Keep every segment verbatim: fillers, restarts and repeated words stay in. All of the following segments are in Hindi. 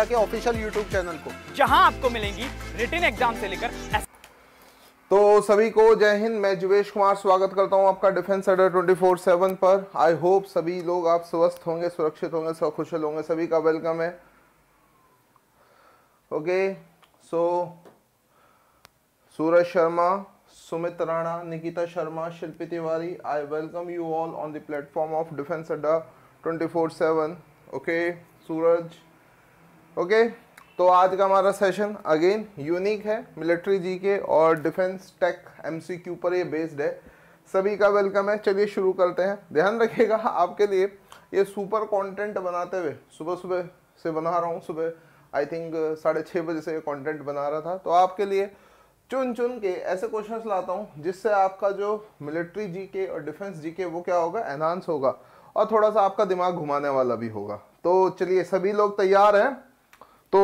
डाटा के ऑफिशियल यूट्यूब चैनल को, जहां आपको मिलेंगी रिटन एग्जाम से लेकर। तो सभी को जय हिंद, मैं जुवेश कुमार स्वागत करता हूं आपका defence Adda twenty four seven पर। आई होप सभी लोग आप स्वस्थ होंगे, सुरक्षित होंगे, सब खुशहाल होंगे। सभी का वेलकम है। Okay, so Suraj Sharma, Sumit Rana, Nikita Sharma, Shilpi Tiwari, I welcome you all on the platform of defence Adda twenty four seven. Okay Suraj, okay okay, तो आज का हमारा सेशन अगेन यूनिक है, मिलिट्री जीके और डिफेंस टेक एमसीक्यू पर ये बेस्ड है। सभी का वेलकम है, चलिए शुरू करते हैं। ध्यान रखिएगा, आपके लिए ये सुपर कंटेंट बनाते हुए सुबह सुबह से बना रहा हूँ। सुबह आई थिंक साढ़े छः बजे से ये कंटेंट बना रहा था। तो आपके लिए चुन चुन के ऐसे क्वेश्चंस लाता हूँ जिससे आपका जो मिलिट्री जीके और डिफेंस जीके वो क्या होगा, एनहांस होगा और थोड़ा सा आपका दिमाग घुमाने वाला भी होगा। तो चलिए, सभी लोग तैयार हैं? तो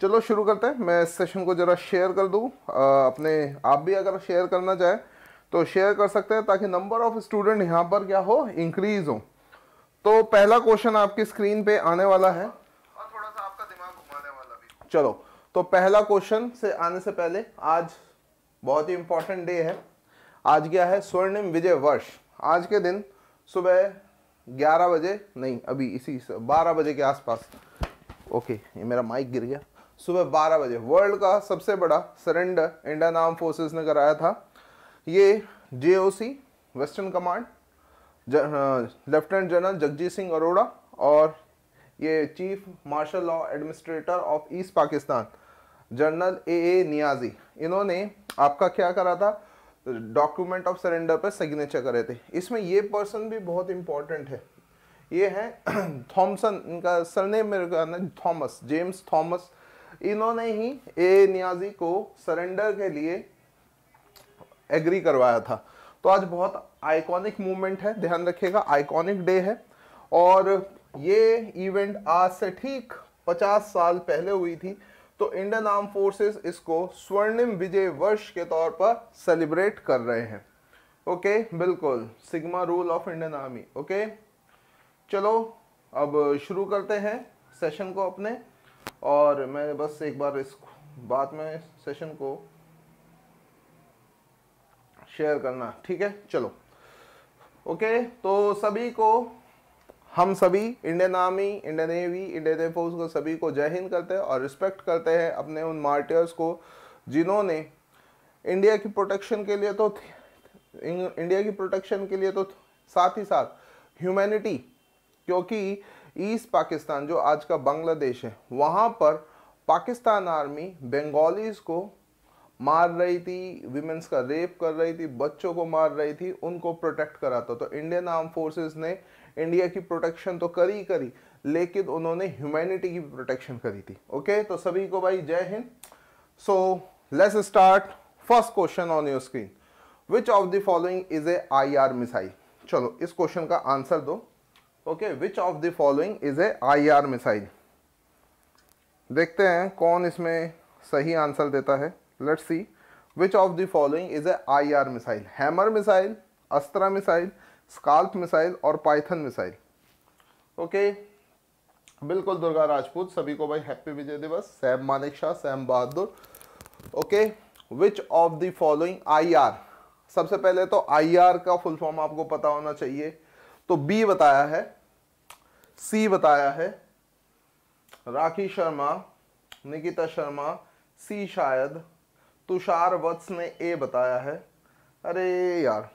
चलो शुरू करते हैं। मैं इस सेशन को ज़रा शेयर कर दूँ, अपने आप भी अगर शेयर करना चाहें तो शेयर कर सकते हैं, ताकि नंबर ऑफ स्टूडेंट यहाँ पर क्या हो, इंक्रीज हो। तो पहला क्वेश्चन आपकी स्क्रीन पे आने वाला है और थोड़ा सा आपका दिमाग घुमाने वाला भी। चलो, तो पहला क्वेश्चन से आने से पहले, आज बहुत ही इम्पोर्टेंट डे है। आज क्या है, स्वर्णिम विजय वर्ष। आज के दिन सुबह ग्यारह बजे नहीं अभी इसी बारह बजे के आसपास, ओके ये मेरा माइक गिर गया, सुबह बारह बजे वर्ल्ड का सबसे बड़ा सरेंडर इंडियन आर्म फोर्सेस ने कराया था। ये GOC western command, lieutenant general Jagjit Singh Arora और ये chief martial law administrator of east Pakistan general A A Niazi, इन्होंने आपका क्या करा था, डॉक्यूमेंट ऑफ सरेंडर पर सिग्नेचर करे थे। इसमें ये पर्सन भी बहुत इम्पोर्टेंट है, ये है थॉमसन, इनका सरनेम मेरे नाम थॉमस, जेम्स थॉमस। इन्होंने ही ए नियाजी को सरेंडर के लिए एग्री करवाया था। तो आज बहुत आइकॉनिक मूवमेंट है, ध्यान रखिएगा, आइकॉनिक डे है। और ये इवेंट आज से ठीक पचास साल पहले हुई थी, तो इंडियन आर्म फोर्सेस इसको स्वर्णिम विजय वर्ष के तौर पर सेलिब्रेट कर रहे हैं। ओके, बिल्कुल, sigma rule of Indian army. Okay, चलो अब शुरू करते हैं सेशन को अपने। और मैं बस एक बार इस बात में सेशन को शेयर करना, ठीक है, चलो। ओके, तो सभी को, हम सभी Indian army, Indian navy, Indian air force को सभी को जय हिंद करते हैं और रिस्पेक्ट करते हैं अपने उन मार्टियर्स को जिन्होंने इंडिया की प्रोटेक्शन के लिए तो इंडिया की प्रोटेक्शन के लिए तो साथ ही साथ ह्यूमैनिटी, क्योंकि ईस्ट पाकिस्तान जो आज का बांग्लादेश है, वहाँ पर पाकिस्तान आर्मी बंगालीज़ को मार रही थी, विमेंस का रेप कर रही थी, बच्चों को मार रही थी, उनको प्रोटेक्ट करा था। तो इंडियन आर्म फोर्सेस ने इंडिया की प्रोटेक्शन तो करी करी, लेकिन उन्होंने ह्यूमैनिटी की प्रोटेक्शन करी थी। ओके, तो सभी को भाई जय हिंद। So let's start. First question on your screen, which of the following is a I R missile. चलो इस क्वेश्चन का आंसर दो। Okay, which of the following is a I R missile. देखते हैं कौन इसमें सही आंसर देता है। Let's see, which of the following is a I R missile. Hammer missile, Astra missile, scalp missile और पाइथन मिसाइल। ओके, बिल्कुल दुर्गा राजपूत, सभी को भाई happy Vijay Diwas. Sam Manekshaw, Sam Bahadur. Okay, which of the following IR. सबसे पहले तो आईआर का फुल फॉर्म आपको पता होना चाहिए। तो बी बताया है, सी बताया है, राखी शर्मा, निकिता शर्मा, सी शायद, तुषार वत्स ने ए बताया है। अरे यार,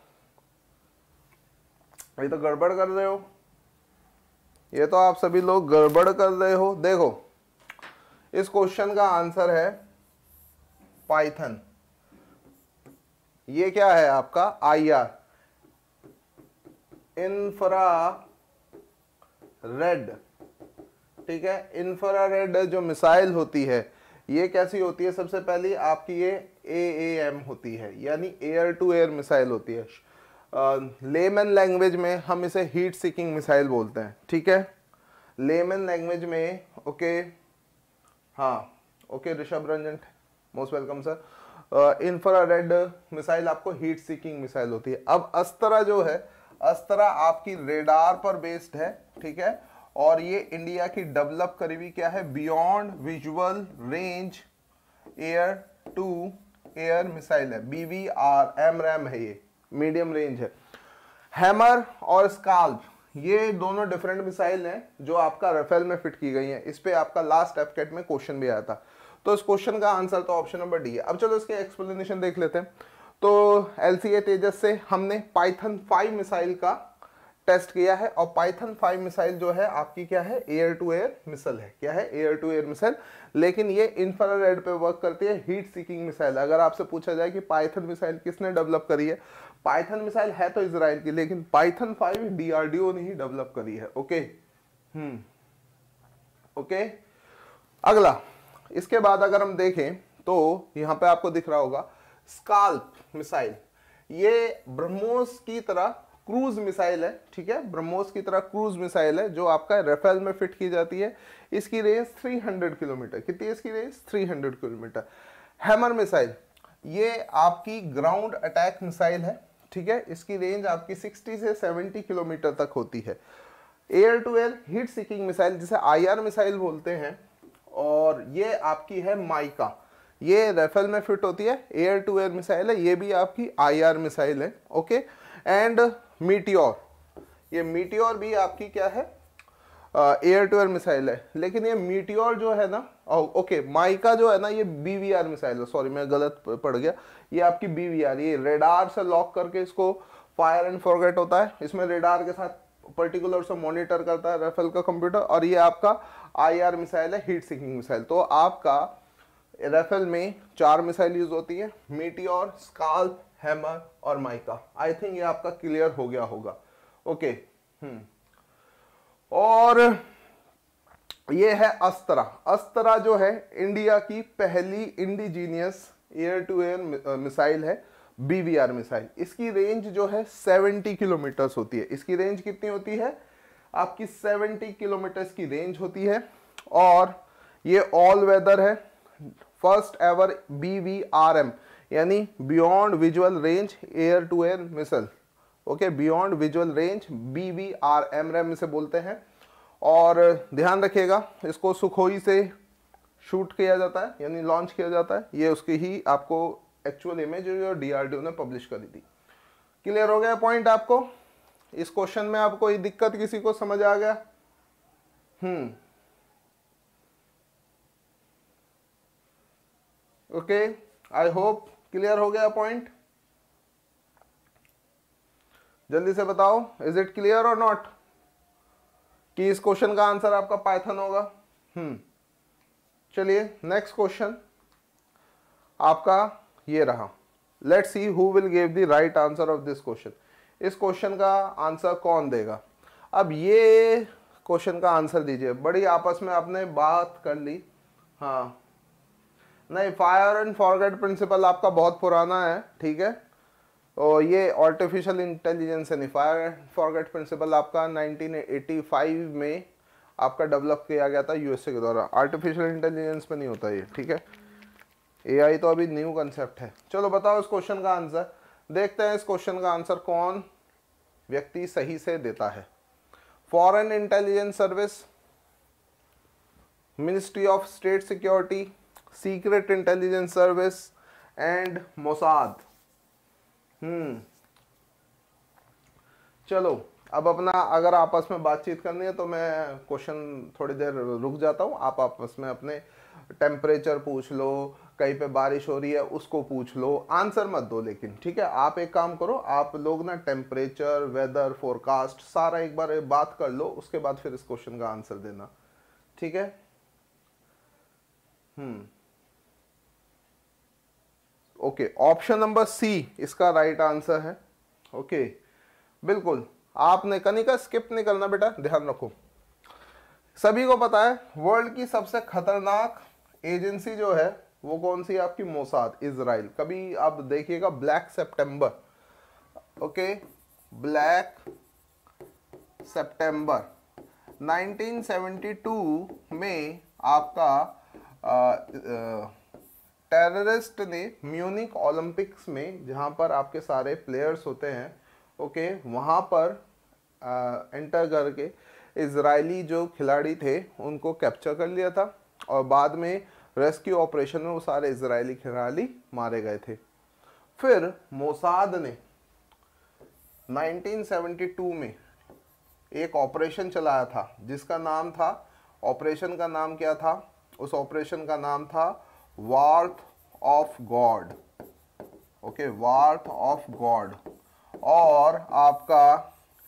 ये तो गड़बड़ कर रहे हो, ये तो आप सभी लोग गड़बड़ कर रहे हो। देखो, इस क्वेश्चन का आंसर है पाइथन। ये क्या है आपका, आईआर, इंफ्रा रेड, ठीक है। इंफ्रा रेड जो मिसाइल होती है, ये कैसी होती है, सबसे पहली आपकी ये एएएम होती है, यानी एयर टू एयर मिसाइल होती है। लेमन लैंग्वेज में हम इसे हीट सीकिंग मिसाइल बोलते हैं, ठीक है, लेमन लैंग्वेज में। ओके, हाँ, okay Rishabh Ranjan, most welcome sir. Infrared missile आपको हीट सीकिंग मिसाइल होती है। अब अस्त्रा जो है, अस्त्रा आपकी रेडार पर बेस्ड है, ठीक है, और ये इंडिया की डेवलप करीबी क्या है, beyond visual range air to air missile है, बी वी आर एमरैम है, ये मीडियम रेंज है। हैमर और स्काल्प ये दोनों डिफरेंट मिसाइल हैं जो आपका राफेल में फिट की गई हैं। इस पे आपका लास्ट एफकेट में क्वेश्चन भी आया था, तो इस क्वेश्चन का आंसर तो ऑप्शन नंबर डी है। अब चलो इसके एक्सप्लेनेशन देख लेते हैं। तो एल सी ए तेजस से हमने पाइथन फाइव मिसाइल का टेस्ट किया है, और पाइथन फाइव मिसाइल जो है आपकी क्या है, एयर टू एयर मिसाइल है। क्या है, एयर टू एयर मिसाइल, लेकिन ये इंफ्रारेड पे वर्क करती है, हीट सीकिंग मिसाइल। अगर आपसे पूछा जाए कि पाइथन मिसाइल किसने डेवलप करी है, पाइथन मिसाइल है तो इजराइल की, लेकिन Python five D R D O ने ही डेवलप करी है। ओके हम्म ओके अगला, इसके बाद अगर हम देखें तो यहाँ पे आपको दिख रहा होगा स्काल्प मिसाइल। ये ब्रह्मोस की तरह क्रूज मिसाइल है, ठीक है, ब्रह्मोस की तरह क्रूज मिसाइल है जो आपका राफेल में फिट की जाती है। इसकी रेंज तीन सौ किलोमीटर, कितनी है इसकी रेंज, तीन सौ किलोमीटर। हैमर मिसाइल ये आपकी ग्राउंड अटैक मिसाइल है, ठीक है, इसकी रेंज आपकी साठ से सत्तर किलोमीटर तक होती है। Air to air heat seeking missile जिसे आई आर मिसाइल बोलते हैं, और ये आपकी है माइका, ये राफेल में फिट होती है, एयर टू एयर मिसाइल है, ये भी आपकी आई आर मिसाइल है। ओके एंड मीटियोर, ये मीटियोर भी आपकी क्या है, एयर टू एयर मिसाइल है, लेकिन ये मीटियोर जो है ना, ओके माइका जो है ना, ये बी वी आर मिसाइल है, सॉरी मैं गलत पढ़ गया, ये आपकी बी वी आर, ये रेडार से लॉक करके इसको फायर एंड फॉरगेट होता है, इसमें रेडार के साथ पर्टिकुलर से मॉनिटर करता है राफेल का कंप्यूटर, और ये आपका आई आर मिसाइल है, हीट सिंकिंग मिसाइल। तो आपका राफेल में चार मिसाइल यूज होती है, मीटियोर, स्काल्प, हैमर और माइका। आई थिंक ये आपका क्लियर हो गया होगा। ओके हम्म और ये है अस्तरा। अस्तरा जो है इंडिया की पहली indigenous air to air missile है, बी वी आर मिसाइल। इसकी रेंज जो है सत्तर किलोमीटर्स होती है। इसकी रेंज कितनी होती है आपकी, सत्तर किलोमीटर्स की रेंज होती है, और ये ऑल वेदर है। First ever B V R M यानी beyond visual range air to air missile. Okay beyond visual range B V R AMRAAM इसे बोलते हैं। और ध्यान रखिएगा इसको सुखोई से शूट किया जाता है यानी लॉन्च किया जाता है। ये उसकी ही आपको एक्चुअल इमेज जो डी आर डी ओ ने पब्लिश करी थी। क्लियर हो गया पॉइंट आपको, इस क्वेश्चन में आपको ये दिक्कत किसी को समझ आ गया? Hmm okay I hope clear हो गया पॉइंट। जल्दी से बताओ इज इट क्लियर और नॉट, कि इस क्वेश्चन का आंसर आपका पाइथन होगा। हम्म चलिए नेक्स्ट क्वेश्चन आपका ये रहा। Let's see who will give the right answer of this question. इस क्वेश्चन का आंसर कौन देगा? अब ये क्वेश्चन का आंसर दीजिए। बड़ी आपस में आपने बात कर ली, हाँ नहीं, फायर एंड फॉरगेट प्रिंसिपल आपका बहुत पुराना है, ठीक है, और ये आर्टिफिशियल इंटेलिजेंस है नहीं, फायर एंड फॉरगेट प्रिंसिपल आपका नाइनटीन एटी फाइव में आपका डेवलप किया गया था यू एस ए के द्वारा। आर्टिफिशियल इंटेलिजेंस में नहीं होता ये, ठीक है, ए आई तो अभी न्यू कंसेप्ट है। चलो बताओ इस क्वेश्चन का आंसर, देखते हैं इस क्वेश्चन का आंसर कौन व्यक्ति सही से देता है। Foreign intelligence service, ministry of state security, secret intelligence service and Mossad. Hmm चलो अब अपना अगर आपस में बातचीत करनी है तो मैं क्वेश्चन थोड़ी देर रुक जाता हूँ। आप आपस में अपने टेम्परेचर पूछ लो, कहीं पे बारिश हो रही है उसको पूछ लो, आंसर मत दो लेकिन, ठीक है। आप एक काम करो, आप लोग ना टेम्परेचर, वेदर फोरकास्ट सारा एक बार बात कर लो, उसके बाद फिर इस क्वेश्चन का आंसर देना, ठीक है। Hmm okay option number C इसका राइट आंसर है। ओके बिल्कुल आपने कनिका स्किप नहीं करना बेटा, ध्यान रखो। सभी को पता है वर्ल्ड की सबसे खतरनाक एजेंसी जो है वो कौन सी, आपकी मोसाद, इजराइल। कभी आप देखिएगा black September, okay black September nineteen seventy two में आपका आ, आ, टेररिस्ट ने म्यूनिक ओलंपिक्स में, जहाँ पर आपके सारे प्लेयर्स होते हैं, ओके वहाँ पर आ, एंटर करके इजरायली जो खिलाड़ी थे उनको कैप्चर कर लिया था और बाद में रेस्क्यू ऑपरेशन में वो सारे इजरायली खिलाड़ी मारे गए थे। फिर मोसाद ने नाइनटीन सेवेंटी टू में एक ऑपरेशन चलाया था जिसका नाम था, ऑपरेशन का नाम क्या था, उस ऑपरेशन का नाम था wrath of God. Okay, wrath of God. और आपका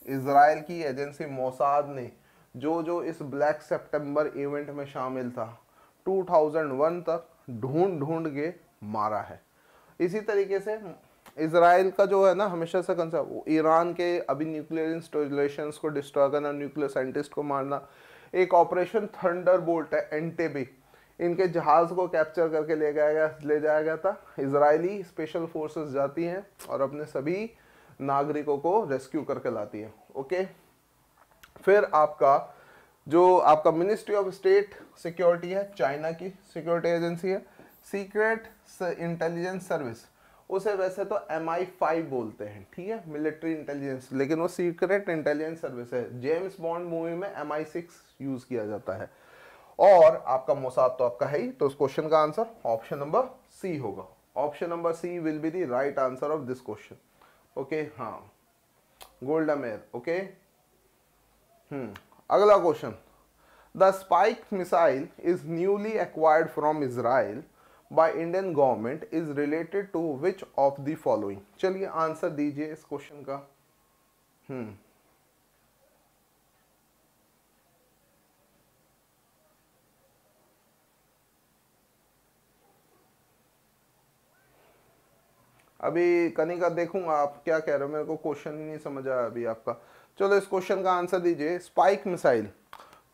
इजराइल की एजेंसी मोसाद ने जो जो इस ब्लैक सितंबर इवेंट में शामिल था दो हज़ार एक तक ढूंढ ढूंढ के मारा है। इसी तरीके से इजराइल का जो है ना हमेशा से कंसेप्ट, ईरान के अभी न्यूक्लियर इंस्टॉलेशंस को डिस्ट्रॉय करना, न्यूक्लियर साइंटिस्ट को मारना। एक ऑपरेशन थंडरबोल्ट है, एंटेबी, इनके जहाज को कैप्चर करके ले जाया गया ले जाया गया था। इजरायली स्पेशल फोर्सेस जाती हैं और अपने सभी नागरिकों को रेस्क्यू करके लाती हैं। ओके, फिर आपका जो आपका मिनिस्ट्री ऑफ स्टेट सिक्योरिटी है, चाइना की सिक्योरिटी एजेंसी है, सीक्रेट इंटेलिजेंस सर्विस, उसे वैसे तो एम आई फाइव बोलते हैं, ठीक है, मिलिट्री इंटेलिजेंस, लेकिन वो सीक्रेट इंटेलिजेंस सर्विस है। जेम्स बॉन्ड मूवी में एम आई सिक्स यूज किया जाता है। और आपका मोसाद तो आपका है ही, तो उस क्वेश्चन का आंसर ऑप्शन नंबर सी होगा। Option number C will be the right answer of this question. Okay, हाँ, गोल्डा मेयर। ओके, हम्म अगला question, the spike missile is newly acquired from Israel by Indian government is related to which of the following. चलिए आंसर दीजिए इस क्वेश्चन का। हम्म अभी कनिका देखूंगा आप क्या कह रहे हो, मेरे को क्वेश्चन ही नहीं समझ आया अभी आपका। चलो इस क्वेश्चन का आंसर दीजिए। स्पाइक मिसाइल,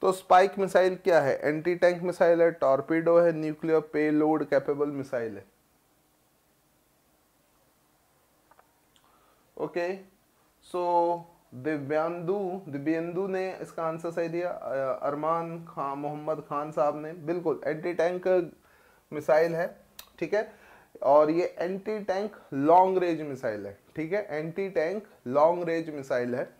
तो स्पाइक मिसाइल क्या है? एंटी टैंक मिसाइल है, टॉर्पीडो है, न्यूक्लियर पेलोड कैपेबल मिसाइल है। ओके, सो दिव्यांदु दिव्यंदु ने इसका आंसर सही दिया, अरमान खान मोहम्मद खान साहब ने, बिल्कुल एंटी टैंक मिसाइल है, ठीक है, और ये anti tank long range missile है, ठीक है, anti tank long range missile है।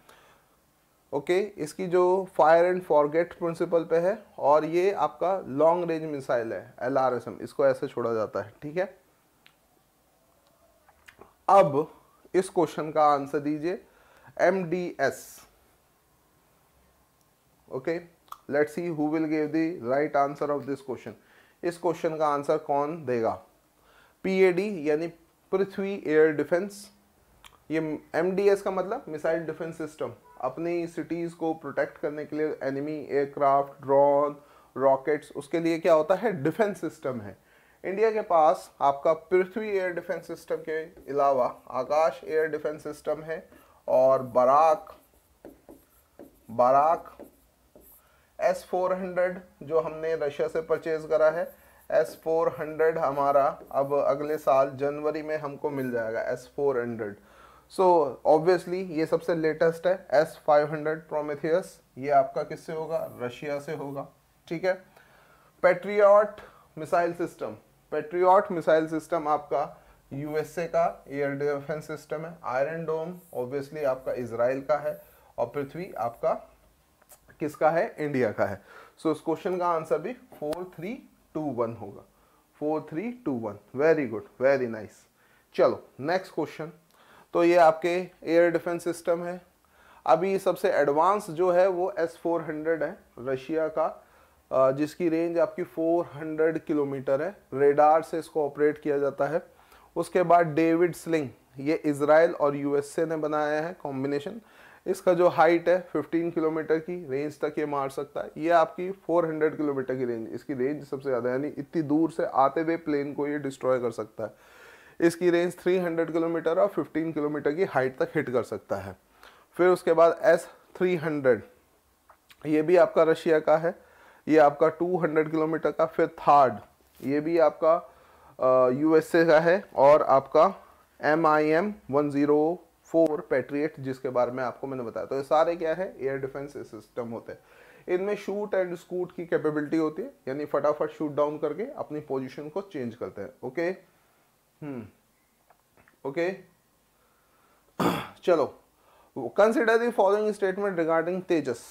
ओके, इसकी जो फायर एंड फॉरगेट प्रिंसिपल पे है और ये आपका लॉन्ग रेंज मिसाइल है, एल आर एस एम, इसको ऐसे छोड़ा जाता है, ठीक है। अब इस क्वेश्चन का आंसर दीजिए, M D S. Okay, let's see who will give the right answer of this question. इस क्वेश्चन का आंसर कौन देगा? पी ए डी यानी पृथ्वी एयर डिफेंस, ये एम डी एस का मतलब मिसाइल डिफेंस सिस्टम, अपनी सिटीज़ को प्रोटेक्ट करने के लिए एनिमी एयरक्राफ्ट, ड्रोन, रॉकेट्स, उसके लिए क्या होता है? डिफेंस सिस्टम है। इंडिया के पास आपका पृथ्वी एयर डिफेंस सिस्टम के अलावा आकाश एयर डिफेंस सिस्टम है और Barak Barak S four hundred जो हमने रशिया से परचेज करा है, एस फोर हंड्रेड हमारा अब अगले साल जनवरी में हमको मिल जाएगा S four hundred. So obviously ये सबसे लेटेस्ट है। एस फाइव हंड्रेड प्रोमेथियस ये आपका किससे होगा? रशिया से होगा, ठीक है। Patriot missile system, Patriot missile system आपका यू एस ए का एयर डिफेंस सिस्टम है। आयरन डोम ऑब्वियसली आपका इजराइल का है और पृथ्वी आपका किसका है? इंडिया का है। सो so, इस क्वेश्चन का आंसर भी फोर थ्री टू वन होगा, four three two one. Very good, very nice. चलो नेक्स्ट क्वेश्चन, तो ये आपके एयर डिफेंस सिस्टम है। अभी सबसे एडवांस जो है वो एस फोर हंड्रेड है, रशिया का, जिसकी रेंज आपकी चार सौ किलोमीटर है, रेडार से इसको ऑपरेट किया जाता है। उसके बाद डेविड स्लिंग, ये इजराइल और यू एस ए ने बनाया है कॉम्बिनेशन, इसका जो हाइट है पंद्रह किलोमीटर की रेंज तक ये मार सकता है। ये आपकी चार सौ किलोमीटर की रेंज, इसकी रेंज सबसे ज़्यादा, यानी इतनी दूर से आते हुए प्लेन को ये डिस्ट्रॉय कर सकता है। इसकी रेंज तीन सौ किलोमीटर और पंद्रह किलोमीटर की हाइट तक हिट कर सकता है। फिर उसके बाद एस थ्री हंड्रेड, ये भी आपका रशिया का है, ये आपका दो सौ किलोमीटर का। फिर थार्ड, ये भी आपका यू एस ए का है और आपका M I M one zero four Patriot, जिसके बारे में आपको मैंने बताया। तो ये सारे क्या है? एयर डिफेंस सिस्टम होते हैं। इनमें शूट एंड स्कूट की कैपेबिलिटी होती है, यानी फटाफट शूट डाउन करके अपनी पोजीशन को चेंज करते हैं। ओके, हम्म ओके, चलो consider the following statement regarding Tejas.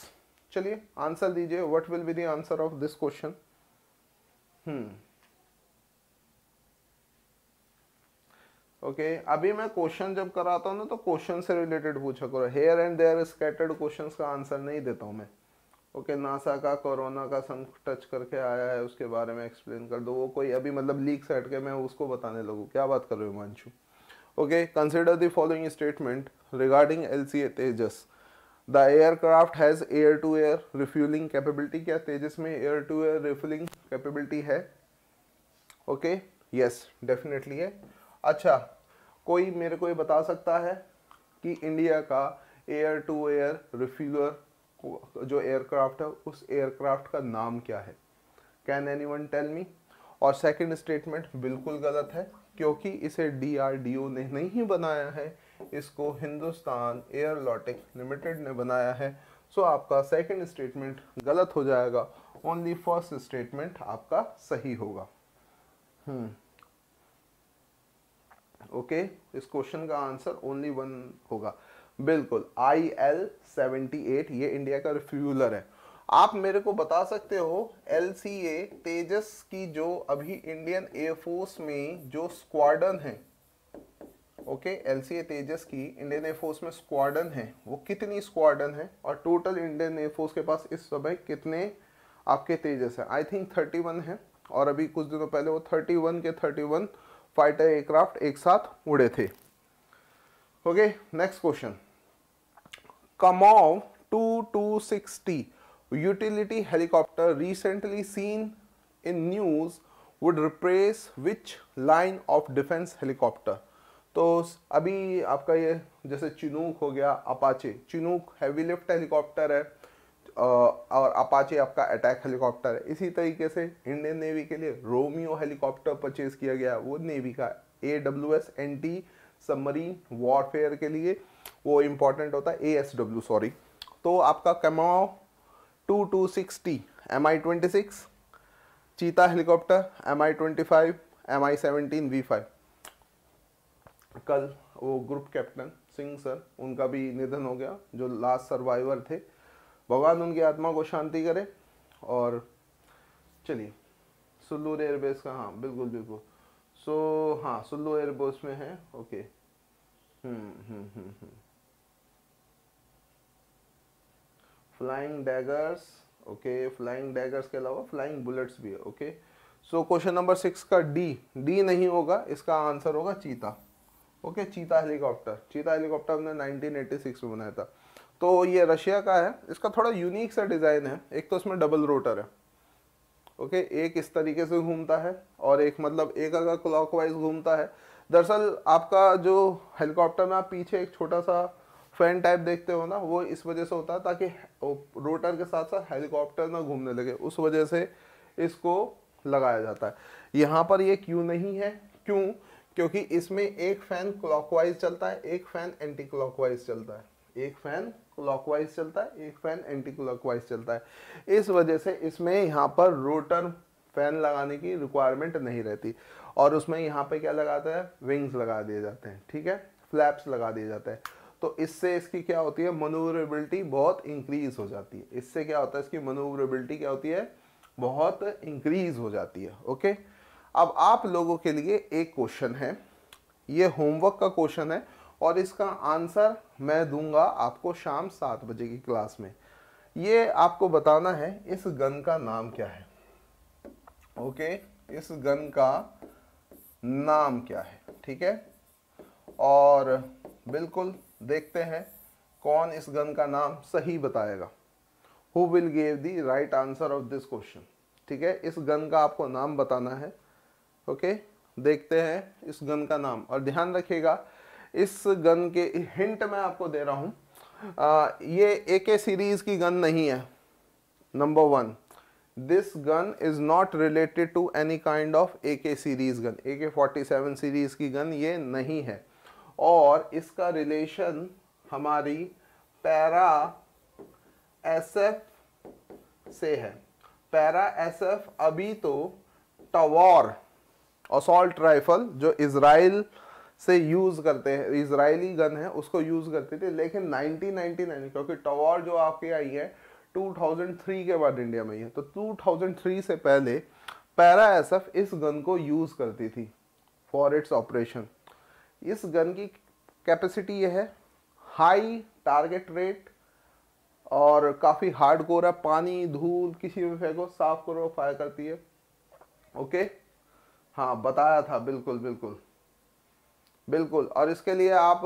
चलिए आंसर दीजिए, what will be the answer of this question. Hmm okay, अभी मैं क्वेश्चन जब कराता हूँ ना तो क्वेश्चन से रिलेटेड पूछा करो, here and there scattered questions का आंसर नहीं देता हूँ मैं। ओके okay, नासा का कोरोना का संकट टच करके आया है उसके बारे में एक्सप्लेन कर दो, वो कोई अभी मतलब लीक से हट के मैं उसको बताने लगूँ, क्या बात कर रहे हो Himanshu. Okay, consider the following statement regarding LCA Tejas, the aircraft has air to air refuelling capability, क्या तेजस में air to air refuelling capability है? ओके यस डेफिनेटली है। अच्छा कोई मेरे को ये बता सकता है कि इंडिया का एयर टू एयर रिफ्यूलर जो एयरक्राफ्ट है उस एयरक्राफ्ट का नाम क्या है? Can anyone tell me. और सेकंड स्टेटमेंट बिल्कुल गलत है क्योंकि इसे डीआरडीओ ने नहीं बनाया है, इसको हिंदुस्तान एयरोनॉटिक्स लिमिटेड ने बनाया है। सो so, आपका सेकंड स्टेटमेंट गलत हो जाएगा, ओनली फर्स्ट स्टेटमेंट आपका सही होगा। हम्म ओके okay, इस क्वेश्चन का आंसर ओनली वन होगा बिल्कुल, आई एल सेवेंटी एट ये इंडिया का रिफ्यूलर है। आप मेरे को बता सकते हो एलसीए तेजस की जो अभी इंडियन एयरफोर्स में जो स्क्वाडन है, ओके एलसीए तेजस की इंडियन एयरफोर्स में स्क्वाडन है वो कितनी स्क्वाडन है और टोटल इंडियन एयरफोर्स के पास इस समय कितने आपके तेजस हैं? आई थिंक थर्टी वन है और अभी कुछ दिनों पहले वो थर्टी वन के थर्टी वन फाइटर एयरक्राफ्ट एक साथ उड़े थे। Okay next question, Kamov two two sixty utility helicopter recently seen in news would replace which line of defense helicopter? तो अभी आपका ये जैसे चिनूक हो गया, Apache, Chinook heavy lift helicopter है और अपाचे आपका अटैक हेलीकॉप्टर है। इसी तरीके से इंडियन नेवी के लिए रोमियो हेलीकॉप्टर परचेज किया गया, वो नेवी का A W S anti submarine warfare के लिए वो इम्पोर्टेंट होता है, ए एस डब्ल्यू सॉरी। तो आपका Kamov two two sixty M I twenty six, Cheetah helicopter M I twenty five, M I seventeen, V five. कल वो ग्रुप कैप्टन सिंह सर उनका भी निधन हो गया जो लास्ट सर्वाइवर थे, भगवान उनकी आत्मा को शांति करे। और चलिए सुल्लूर एयरबेस का, हाँ बिल्कुल बिल्कुल, सो हाँ सुल्लूर एयरबेस में है। Okay hmm hmm hmm hmm Flying daggers, okay flying daggers के अलावा फ्लाइंग बुलेट्स भी है। Okay so question number six का डी डी नहीं होगा, इसका आंसर होगा Cheetah. Okay okay, Cheetah helicopter, Cheetah helicopter हमने नाइनटीन एटी सिक्स में बनाया था। तो ये रशिया का है, इसका थोड़ा यूनिक सा डिज़ाइन है, एक तो इसमें डबल रोटर है। ओके okay, एक इस तरीके से घूमता है और एक मतलब एक अगर क्लॉकवाइज घूमता है। दरअसल आपका जो हेलीकॉप्टर में आप पीछे एक छोटा सा फैन टाइप देखते हो ना, वो इस वजह से होता है ताकि रोटर के साथ साथ हेलीकॉप्टर ना घूमने लगे, उस वजह से इसको लगाया जाता है। यहाँ पर ये क्यों नहीं है, क्यों? क्योंकि इसमें एक फैन क्लॉकवाइज चलता है, एक फैन एंटी क्लॉकवाइज चलता है, एक फैन क्लॉकवाइज चलता है, एक फैन एंटी क्लॉकवाइज चलता है, इस वजह से इसमें यहाँ पर रोटर फैन लगाने की रिक्वायरमेंट नहीं रहती। और उसमें यहाँ पर क्या लगाता है, विंग्स लगा दिए जाते हैं, ठीक है, फ्लैप्स लगा दिए जाते हैं। तो इससे इसकी क्या होती है, मनोवरेबिलिटी बहुत इंक्रीज हो जाती है। इससे क्या होता है, इसकी मनोवरेबिलिटी क्या होती है, बहुत इंक्रीज हो जाती है। ओके अब आप लोगों के लिए एक क्वेश्चन है, ये होमवर्क का क्वेश्चन है और इसका आंसर मैं दूंगा आपको शाम सात बजे की क्लास में। ये आपको बताना है इस गन का नाम क्या है। ओके इस गन का नाम क्या है, ठीक है। और बिल्कुल देखते हैं कौन इस गन का नाम सही बताएगा, who will give the right answer of this question. ठीक है, इस गन का आपको नाम बताना है। Okay okay? देखते हैं इस गन का नाम। और ध्यान रखिएगा इस गन के हिंट मैं आपको दे रहा हूँ, ये ए के सीरीज की गन नहीं है। Number one, this gun is not related to any kind of A K series gun, A K forty seven series की गन ये नहीं है। और इसका रिलेशन हमारी पैरा एसएफ से है। पैरा एसएफ अभी तो टवार असॉल्ट राइफल जो इजराइल से यूज़ करते हैं, इजरायली गन है उसको यूज़ करते थे, लेकिन नाइनटीन नाइनटी नाइन क्योंकि टवार जो आपके आई है टू थाउजेंड थ्री के बाद इंडिया में है। तो टू थाउजेंड थ्री से पहले पैरा एसएफ इस गन को यूज़ करती थी फॉर इट्स ऑपरेशन। इस गन की कैपेसिटी ये है, हाई टारगेट रेट और काफ़ी हार्डकोर है, पानी धूल किसी में फेंको साफ करो फायर करती है। ओके हाँ बताया था, बिल्कुल बिल्कुल बिल्कुल। और इसके लिए आप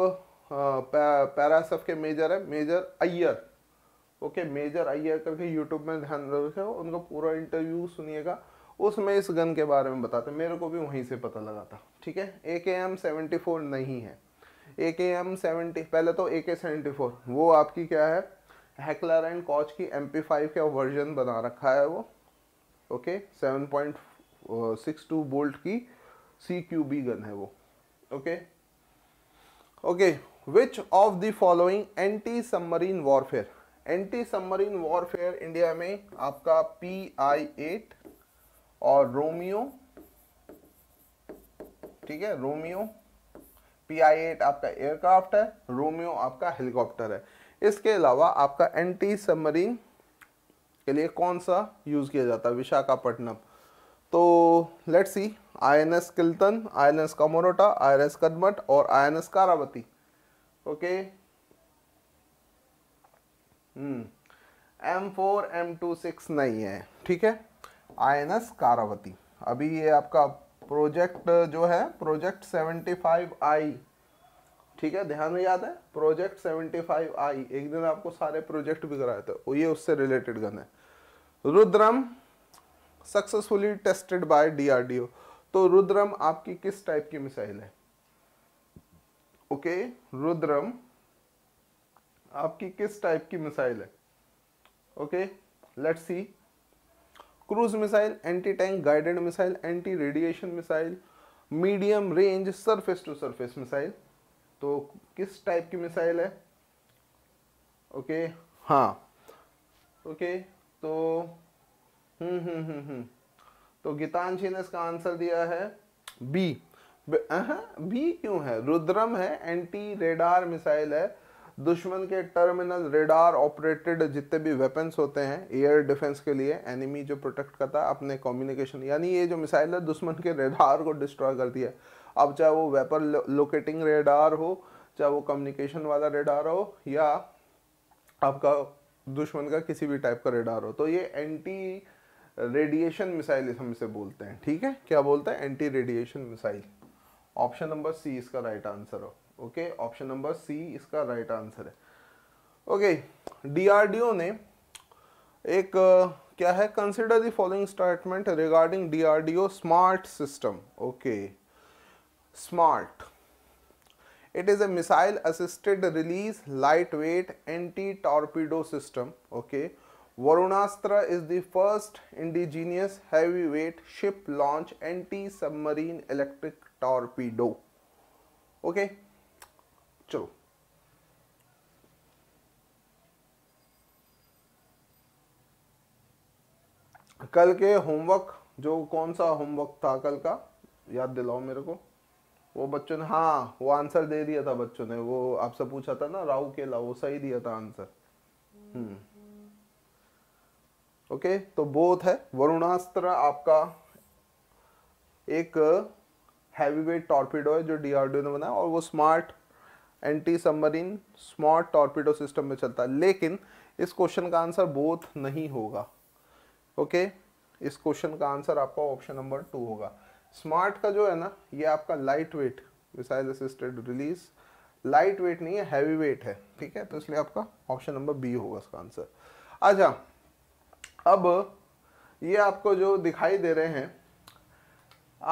पैरासफ के मेजर है major Iyer, okay major Iyer करके यूट्यूब में ध्यान रखें, उनका पूरा इंटरव्यू सुनिएगा, उसमें इस गन के बारे में बताते, मेरे को भी वहीं से पता लगा था। ठीक है, ए के एम सेवेंटी फोर नहीं है, ए के एम सेवेंटी पहले तो ए के सेवेंटी फोर वो आपकी क्या है, हैकलर एंड कॉच की एम पी फाइव का वर्जन बना रखा है वो। Okay seven point six two bolt की सी क्यू बी गन है वो। Okay okay which of the following anti submarine warfare, anti submarine warfare India में आपका पी आई एट और रोमियो, ठीक है रोमियो, पी आई एट आपका एयरक्राफ्ट है, रोमियो आपका हेलीकॉप्टर है। इसके अलावा आपका एंटी सबमरीन के लिए कौन सा यूज़ किया जाता है, विशाखापट्टनम। तो let's see, INS Kiltan, INS Kamorta, INS Kadmatt और INS Kavaratti. Okay M four M two six नहीं है, ठीक है आईएनएस कारावती। अभी ये आपका प्रोजेक्ट जो है प्रोजेक्ट सेवेंटी फाइव आई, ठीक है ध्यान में याद है प्रोजेक्ट सेवेंटी फाइव आई, एक दिन आपको सारे प्रोजेक्ट भी कराए थे, ये उससे रिलेटेड गन है। Rudram successfully tested by DRDO, तो रुद्रम आपकी किस टाइप की मिसाइल है? ओके रुद्रम आपकी किस टाइप की मिसाइल है? Okay let's see, cruise missile, anti tank guided missile, anti radiation missile, medium range surface to surface missile. तो किस टाइप की मिसाइल है? ओके हाँ ओके तो हम्म हम्म हम्म हम्म तो गीतांशी ने इसका आंसर दिया है बी। बी क्यों है? रुद्रम है, एंटी रेडार मिसाइल है, दुश्मन के टर्मिनल रेडार ऑपरेटेड जितने भी वेपन्स होते हैं एयर डिफेंस के लिए, एनिमी जो प्रोटेक्ट करता है अपने कम्युनिकेशन, यानी ये जो मिसाइल है दुश्मन के रेडार को डिस्ट्रॉय करती है। अब चाहे वो वेपन लोकेटिंग रेडार हो, चाहे वो कम्युनिकेशन वाला रेडार हो, या आपका दुश्मन का किसी भी टाइप का रेडार हो, तो ये एंटी रेडिएशन मिसाइल हम इसे बोलते हैं। ठीक है, क्या बोलते हैं? Anti radiation missile. Option number C इसका राइट आंसर हो। ओके ऑप्शन नंबर सी इसका राइट आंसर है। ओके डीआरडीओ ने एक क्या है, consider the following statement regarding DRDO SMART system. Okay smart, it is a missile assisted release lightweight anti torpedo system. Okay Varunastra is the first indigenous heavyweight ship launch anti submarine electric torpedo. Okay चलो कल के होमवर्क, जो कौन सा होमवर्क था कल का याद दिलाओ मेरे को। वो बच्चों ने हाँ वो आंसर दे दिया था बच्चों ने, वो आपसे पूछा था ना राव केला, वो सही दिया था आंसर। हम्म ओके तो बोथ है, वरुणास्त्र आपका एक हैवीवेट टॉर्पीडो है जो डीआरडीओ ने बनाया और वो smart anti submarine smart torpedo system में चलता है। लेकिन इस क्वेश्चन का आंसर बोथ नहीं होगा। ओके इस क्वेश्चन का आंसर आपका ऑप्शन नंबर टू होगा। स्मार्ट का जो है ना ये आपका light weight missile assisted release, light weight नहीं है हैवी वेट है, ठीक है तो इसलिए आपका ऑप्शन नंबर बी होगा इसका आंसर। अच्छा अब ये आपको जो दिखाई दे रहे हैं,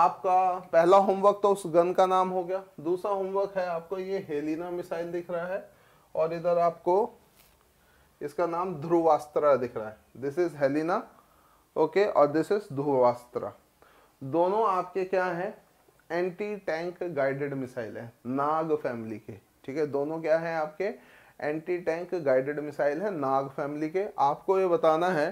आपका पहला होमवर्क तो उस गन का नाम हो गया, दूसरा होमवर्क है आपको ये हेलिना मिसाइल दिख रहा है और इधर आपको इसका नाम ध्रुवास्त्र दिख रहा है, दिस इज हेलिना ओके और दिस इज ध्रुवास्त्र, दोनों आपके क्या है एंटी टैंक गाइडेड मिसाइल है नाग फैमिली के। ठीक है दोनों क्या है आपके एंटी टैंक गाइडेड मिसाइल है नाग फैमिली के। आपको ये बताना है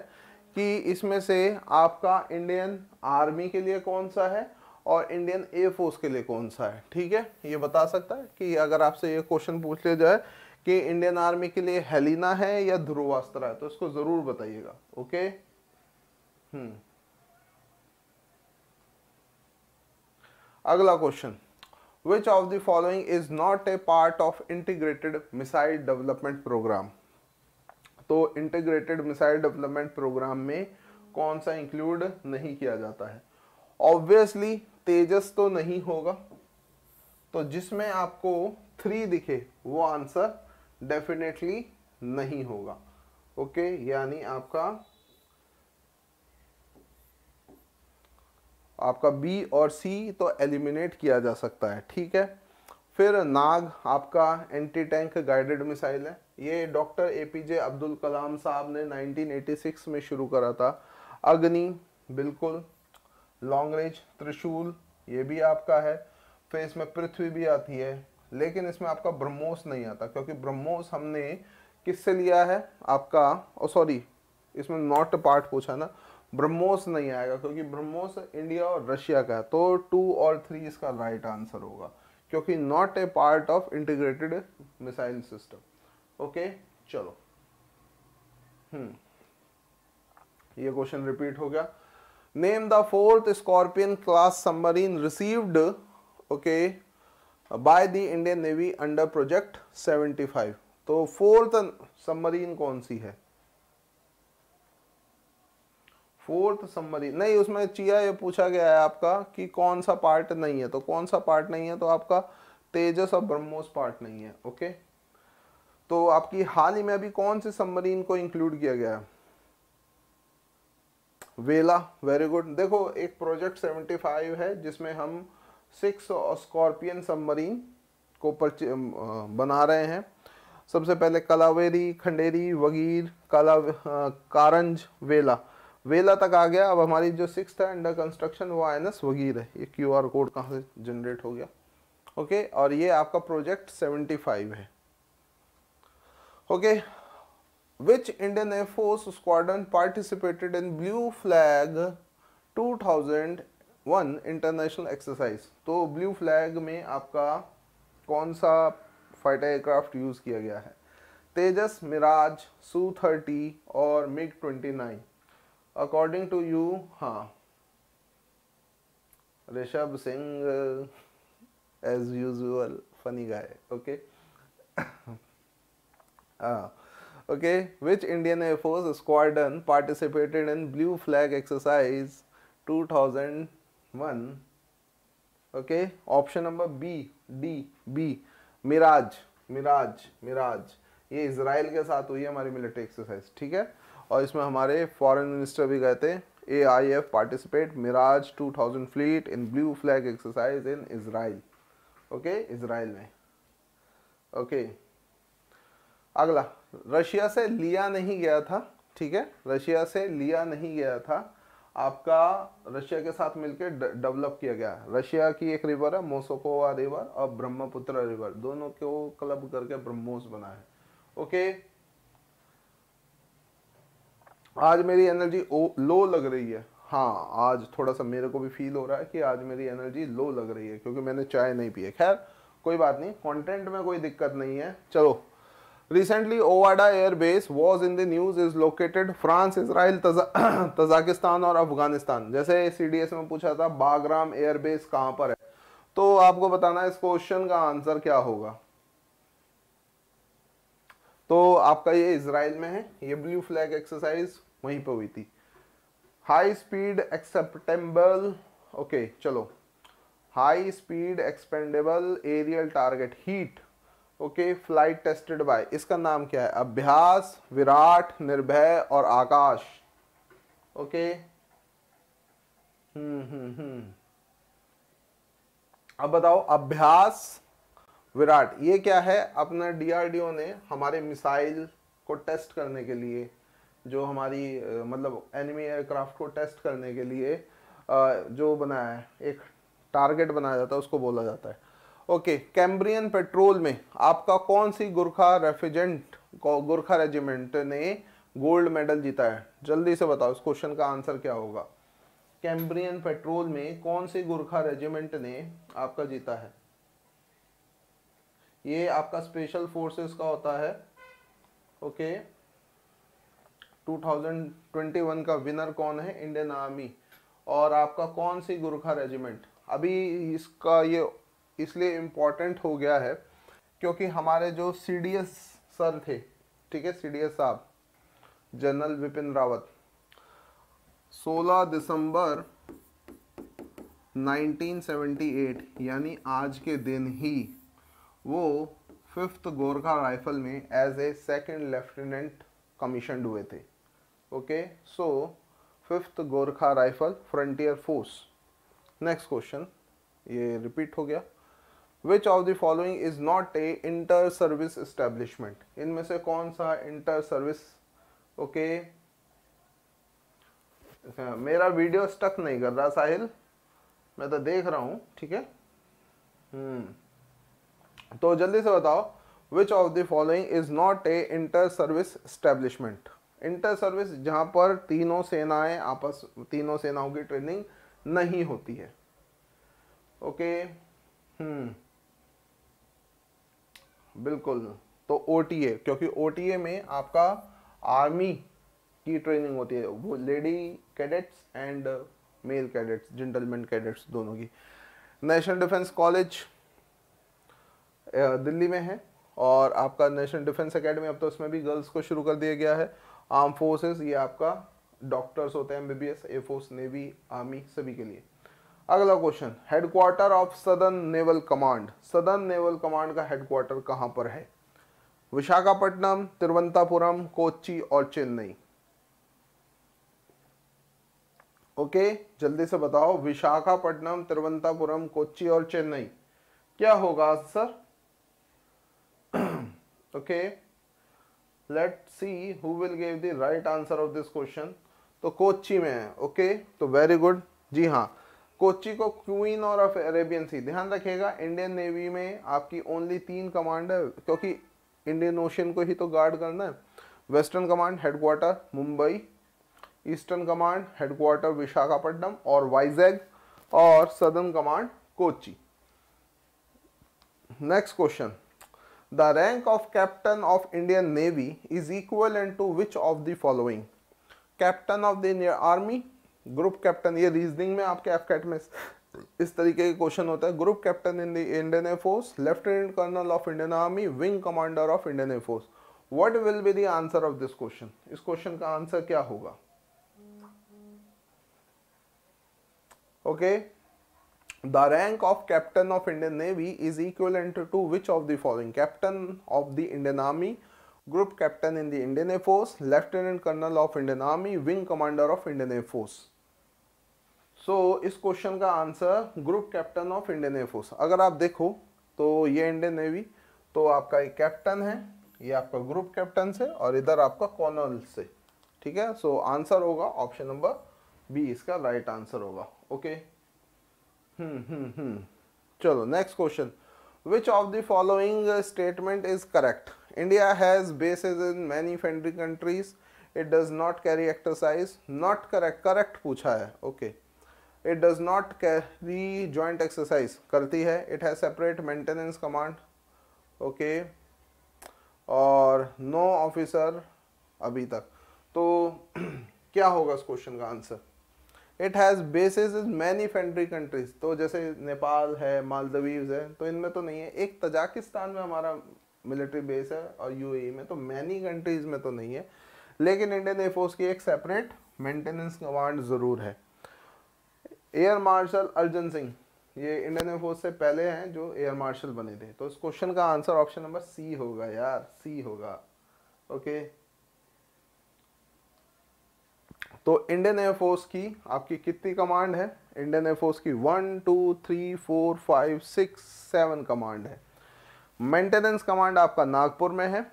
कि इसमें से आपका इंडियन आर्मी के लिए कौन सा है और इंडियन एयरफोर्स के लिए कौन सा है। ठीक है ये बता सकता है कि अगर आपसे ये क्वेश्चन पूछ लिया जाए कि इंडियन आर्मी के लिए हेलिना है या ध्रुवास्त्र है, तो इसको जरूर बताइएगा। ओके हम्म अगला question, which of the following is not a part of integrated missile development programme. तो इंटीग्रेटेड मिसाइल डेवलपमेंट प्रोग्राम में कौन सा इंक्लूड नहीं किया जाता है। ऑब्वियसली तेजस तो नहीं होगा, तो जिसमें आपको थ्री दिखे वो आंसर डेफिनेटली नहीं होगा। ओके यानी आपका आपका बी और सी तो एलिमिनेट किया जा सकता है, ठीक है। फिर नाग आपका एंटी टैंक गाइडेड मिसाइल है, ये डॉक्टर एपीजे अब्दुल कलाम साहब ने नाइनटीन एटी सिक्स में शुरू करा था। अग्नि बिल्कुल, लॉन्ग रेंज त्रिशूल ये भी आपका है, फिर इसमें पृथ्वी भी आती है, लेकिन इसमें आपका ब्रह्मोस नहीं आता, क्योंकि ब्रह्मोस हमने किससे लिया है आपका, ओ सॉरी इसमें नॉट पार्ट पूछा ना, ब्रह्मोस नहीं आएगा क्योंकि ब्रह्मोस इंडिया और रशिया का है। तो टू और थ्री इसका राइट आंसर होगा, क्योंकि not a part of integrated missile system. Okay चलो हम्म ये क्वेश्चन रिपीट हो गया। Name the fourth Scorpion class submarine received okay by the Indian navy under project seventy five. तो फोर्थ सबमरीन कौन सी है, फोर्थ सबमरीन नहीं, उसमें चिया ये पूछा गया है आपका कि कौन सा पार्ट नहीं है, तो कौन सा पार्ट नहीं है, तो आपका तेजस और ब्रह्मोस पार्ट नहीं है। ओके तो आपकी हाल ही में अभी कौन सी सबमरीन को इंक्लूड किया गया है, वेला, वेरी गुड। देखो एक प्रोजेक्ट सेवेंटी फाइव है जिसमें हम सिक्स स्कॉर्पियन सबमरीन को बना रहे हैं। सबसे पहले कलावेरी, खंडेरी, वगीर, काला, कारंज, वेला, वेला तक आ गया। अब हमारी जो सिक्स्थ है अंडर कंस्ट्रक्शन वो आई एन एस वगीर है। ये क्यू आर कोड कहाँ से जनरेट हो गया, ओके okay, और ये आपका प्रोजेक्ट सेवेंटी फाइव है। Okay which Indian air force squadron participated in blue Flag two thousand one international exercise. तो ब्लू फ्लैग में आपका कौन सा फाइटर एयरक्राफ्ट यूज़ किया गया है, तेजस, मिराज, सू थर्टी और MiG twenty nine. According to you, हाँ Rishabh Singh as usual funny guy. Okay हाँ okay which Indian air force squadron participated in blue flag exercise two thousand one. Okay option number B, D, B Mirage, Mirage Mirage ये इसराइल के साथ हुई है हमारी मिलिट्री एक्सरसाइज, ठीक है। और इसमें हमारे फॉरेन मिनिस्टर भी गए थे। A I F participate Mirage two thousand fleet in blue flag exercise in Israel. Okay Israel में। Okay okay. अगला, रशिया से लिया नहीं गया था, ठीक है, रशिया से लिया नहीं गया था, आपका रशिया के साथ मिलकर डेवलप किया गया। रशिया की एक रिवर है मोसोकोवा रिवर और ब्रह्मपुत्र रिवर, दोनों को क्लब करके ब्रह्मोस बना है। ओके आज मेरी एनर्जी लो लग रही है, हाँ आज थोड़ा सा मेरे को भी फील हो रहा है कि आज मेरी एनर्जी लो लग रही है क्योंकि मैंने चाय नहीं पी है। खैर कोई बात नहीं, कंटेंट में कोई दिक्कत नहीं है। चलो, recently Ovada air base was in the news is located France, Israel, Tajikistan और अफगानिस्तान। जैसे सीडीएस में पूछा था बागराम एयर बेस कहाँ पर है, तो आपको बताना है इस क्वेश्चन का आंसर क्या होगा। तो आपका ये इसराइल में है, ये ब्लू फ्लैग एक्सरसाइज वहीं पर हुई थी। हाई स्पीड एक्सेप्टेबल, ओके चलो, high speed expendable aerial target heat okay flight tested by, इसका नाम क्या है, अभ्यास, विराट, निर्भय और आकाश। ओके हम्म हम्म हम्म अब बताओ, अभ्यास विराट ये क्या है, अपना डीआरडीओ ने हमारे मिसाइल को टेस्ट करने के लिए, जो हमारी मतलब एनिमी एयरक्राफ्ट को टेस्ट करने के लिए जो बनाया है, एक टारगेट बनाया जाता है, उसको बोला जाता है। ओके कैम्ब्रियन पेट्रोल में आपका कौन सी गुरखा रेफिजेंट गुरखा रेजिमेंट ने गोल्ड मेडल जीता है, जल्दी से बताओ इस क्वेश्चन का आंसर क्या होगा। कैम्ब्रियन पेट्रोल में कौन सी गुरखा रेजिमेंट ने आपका जीता है, ये आपका स्पेशल फोर्सेस का होता है। Okay, two thousand twenty one का विनर कौन है? Indian army. और आपका कौन सी गोरखा रेजिमेंट? अभी इसका ये इसलिए इम्पोर्टेंट हो गया है क्योंकि हमारे जो सी डी एस सर थे, ठीक है, सी डी एस साहब जनरल विपिन रावत, सोलह दिसंबर नाइनटीन सेवेंटी एट यानी आज के दिन ही वो फिफ्थ गोरखा राइफल में as a second lieutenant commissioned हुए थे। Okay, so fifth Gorkha rifle frontier force. Next question, ये रिपीट हो गया। Which of the following is not a inter service establishment? इनमें से कौन सा इंटर सर्विस? ओके, मेरा वीडियो स्टक नहीं कर रहा साहिल, मैं तो देख रहा हूँ, ठीक है। हम्म तो जल्दी से बताओ, which of the following is not a inter service establishment? Inter service जहाँ पर तीनों सेनाएं आपस तीनों सेनाओं की ट्रेनिंग नहीं होती है। ओके, हम्म बिल्कुल, तो ओटीए, क्योंकि ओटीए में आपका आर्मी की ट्रेनिंग होती है, वो lady cadets and male cadets, gentleman cadets दोनों की। नेशनल डिफेंस कॉलेज दिल्ली में है और आपका नेशनल डिफेंस एकेडमी, अब तो इसमें भी गर्ल्स को शुरू कर दिया गया है। आर्म फोर्सेस, ये आपका डॉक्टर्स होते हैं, एमबीबीएस, एयरफोर्स, नेवी, आर्मी, सभी के लिए। अगला question, headquarter of southern naval command, southern naval command का हेडक्वार्टर कहाँ पर है? विशाखापट्टनम, तिरुवनंतपुरम, कोच्चि और चेन्नई। ओके, जल्दी से बताओ, विशाखापट्टनम, तिरुवनंतपुरम, कोच्चि और चेन्नई, क्या होगा answer? Okay, let's see who will give the right answer of this question. तो कोच्चि में है। ओके, तो वेरी गुड, जी हाँ, कोच्चि को क्वीन और ऑफ अरेबियन सी, ध्यान रखिएगा, इंडियन नेवी में आपकी ओनली तीन कमांड है क्योंकि इंडियन ओशन को ही तो गार्ड करना है। Western command headquarter Mumbai, eastern command headquarter Visakhapatnam और वाइजैग, और southern command Kochi. Next question, the rank of captain of Indian navy is equivalent to which of the following? Captain of the Indian army, group captain, ये रीजनिंग में आपके एफकेट में इस तरीके के क्वेश्चन होता है। Group captain in the Indian air force, lieutenant colonel of Indian army, wing commander of Indian air force. What will be the answer of this question? इस क्वेश्चन का आंसर क्या होगा? Okay, the rank of captain of Indian navy is equivalent to which of the following? Captain of the Indian army, group captain in the Indian air force, lieutenant colonel of Indian army, wing commander of Indian air force. So so, इस क्वेश्चन का answer group captain of Indian air force. अगर आप देखो तो ये इंडियन नेवी, तो आपका ये कैप्टन है, ये आपका ग्रुप कैप्टन से, और इधर आपका कॉर्नल से, ठीक है। सो so, आंसर होगा ऑप्शन नंबर बी, इसका राइट आंसर होगा। ओके, हम्म हम्म हम्म चलो next question, which of the following statement is correct? India has bases in many friendly countries, it does not carry exercise, not correct, correct पूछा है। Okay, it does not carry joint exercise, करती है, it has separate maintenance command. Okay, और नो ऑफिसर अभी तक, तो क्या होगा इस क्वेश्चन का answer? It has bases in many friendly countries, तो जैसे नेपाल है, मालदीव्स है, तो इनमें तो नहीं है। एक तजाकिस्तान में हमारा मिलिट्री बेस है और यूएई में, तो मैनी कंट्रीज में तो नहीं है, लेकिन इंडियन एयरफोर्स की एक सेपरेट मेंटेनेंस कमांड ज़रूर है। एयर मार्शल अर्जन सिंह, ये इंडियन एयरफोर्स से पहले हैं जो एयर मार्शल बने थे। तो इस क्वेश्चन का आंसर ऑप्शन नंबर सी होगा यार, सी होगा। ओके, तो इंडियन एयरफोर्स की आपकी कितनी कमांड है? इंडियन एयरफोर्स की one two three four five six seven command है। मेंटेनेंस कमांड आपका नागपुर में है,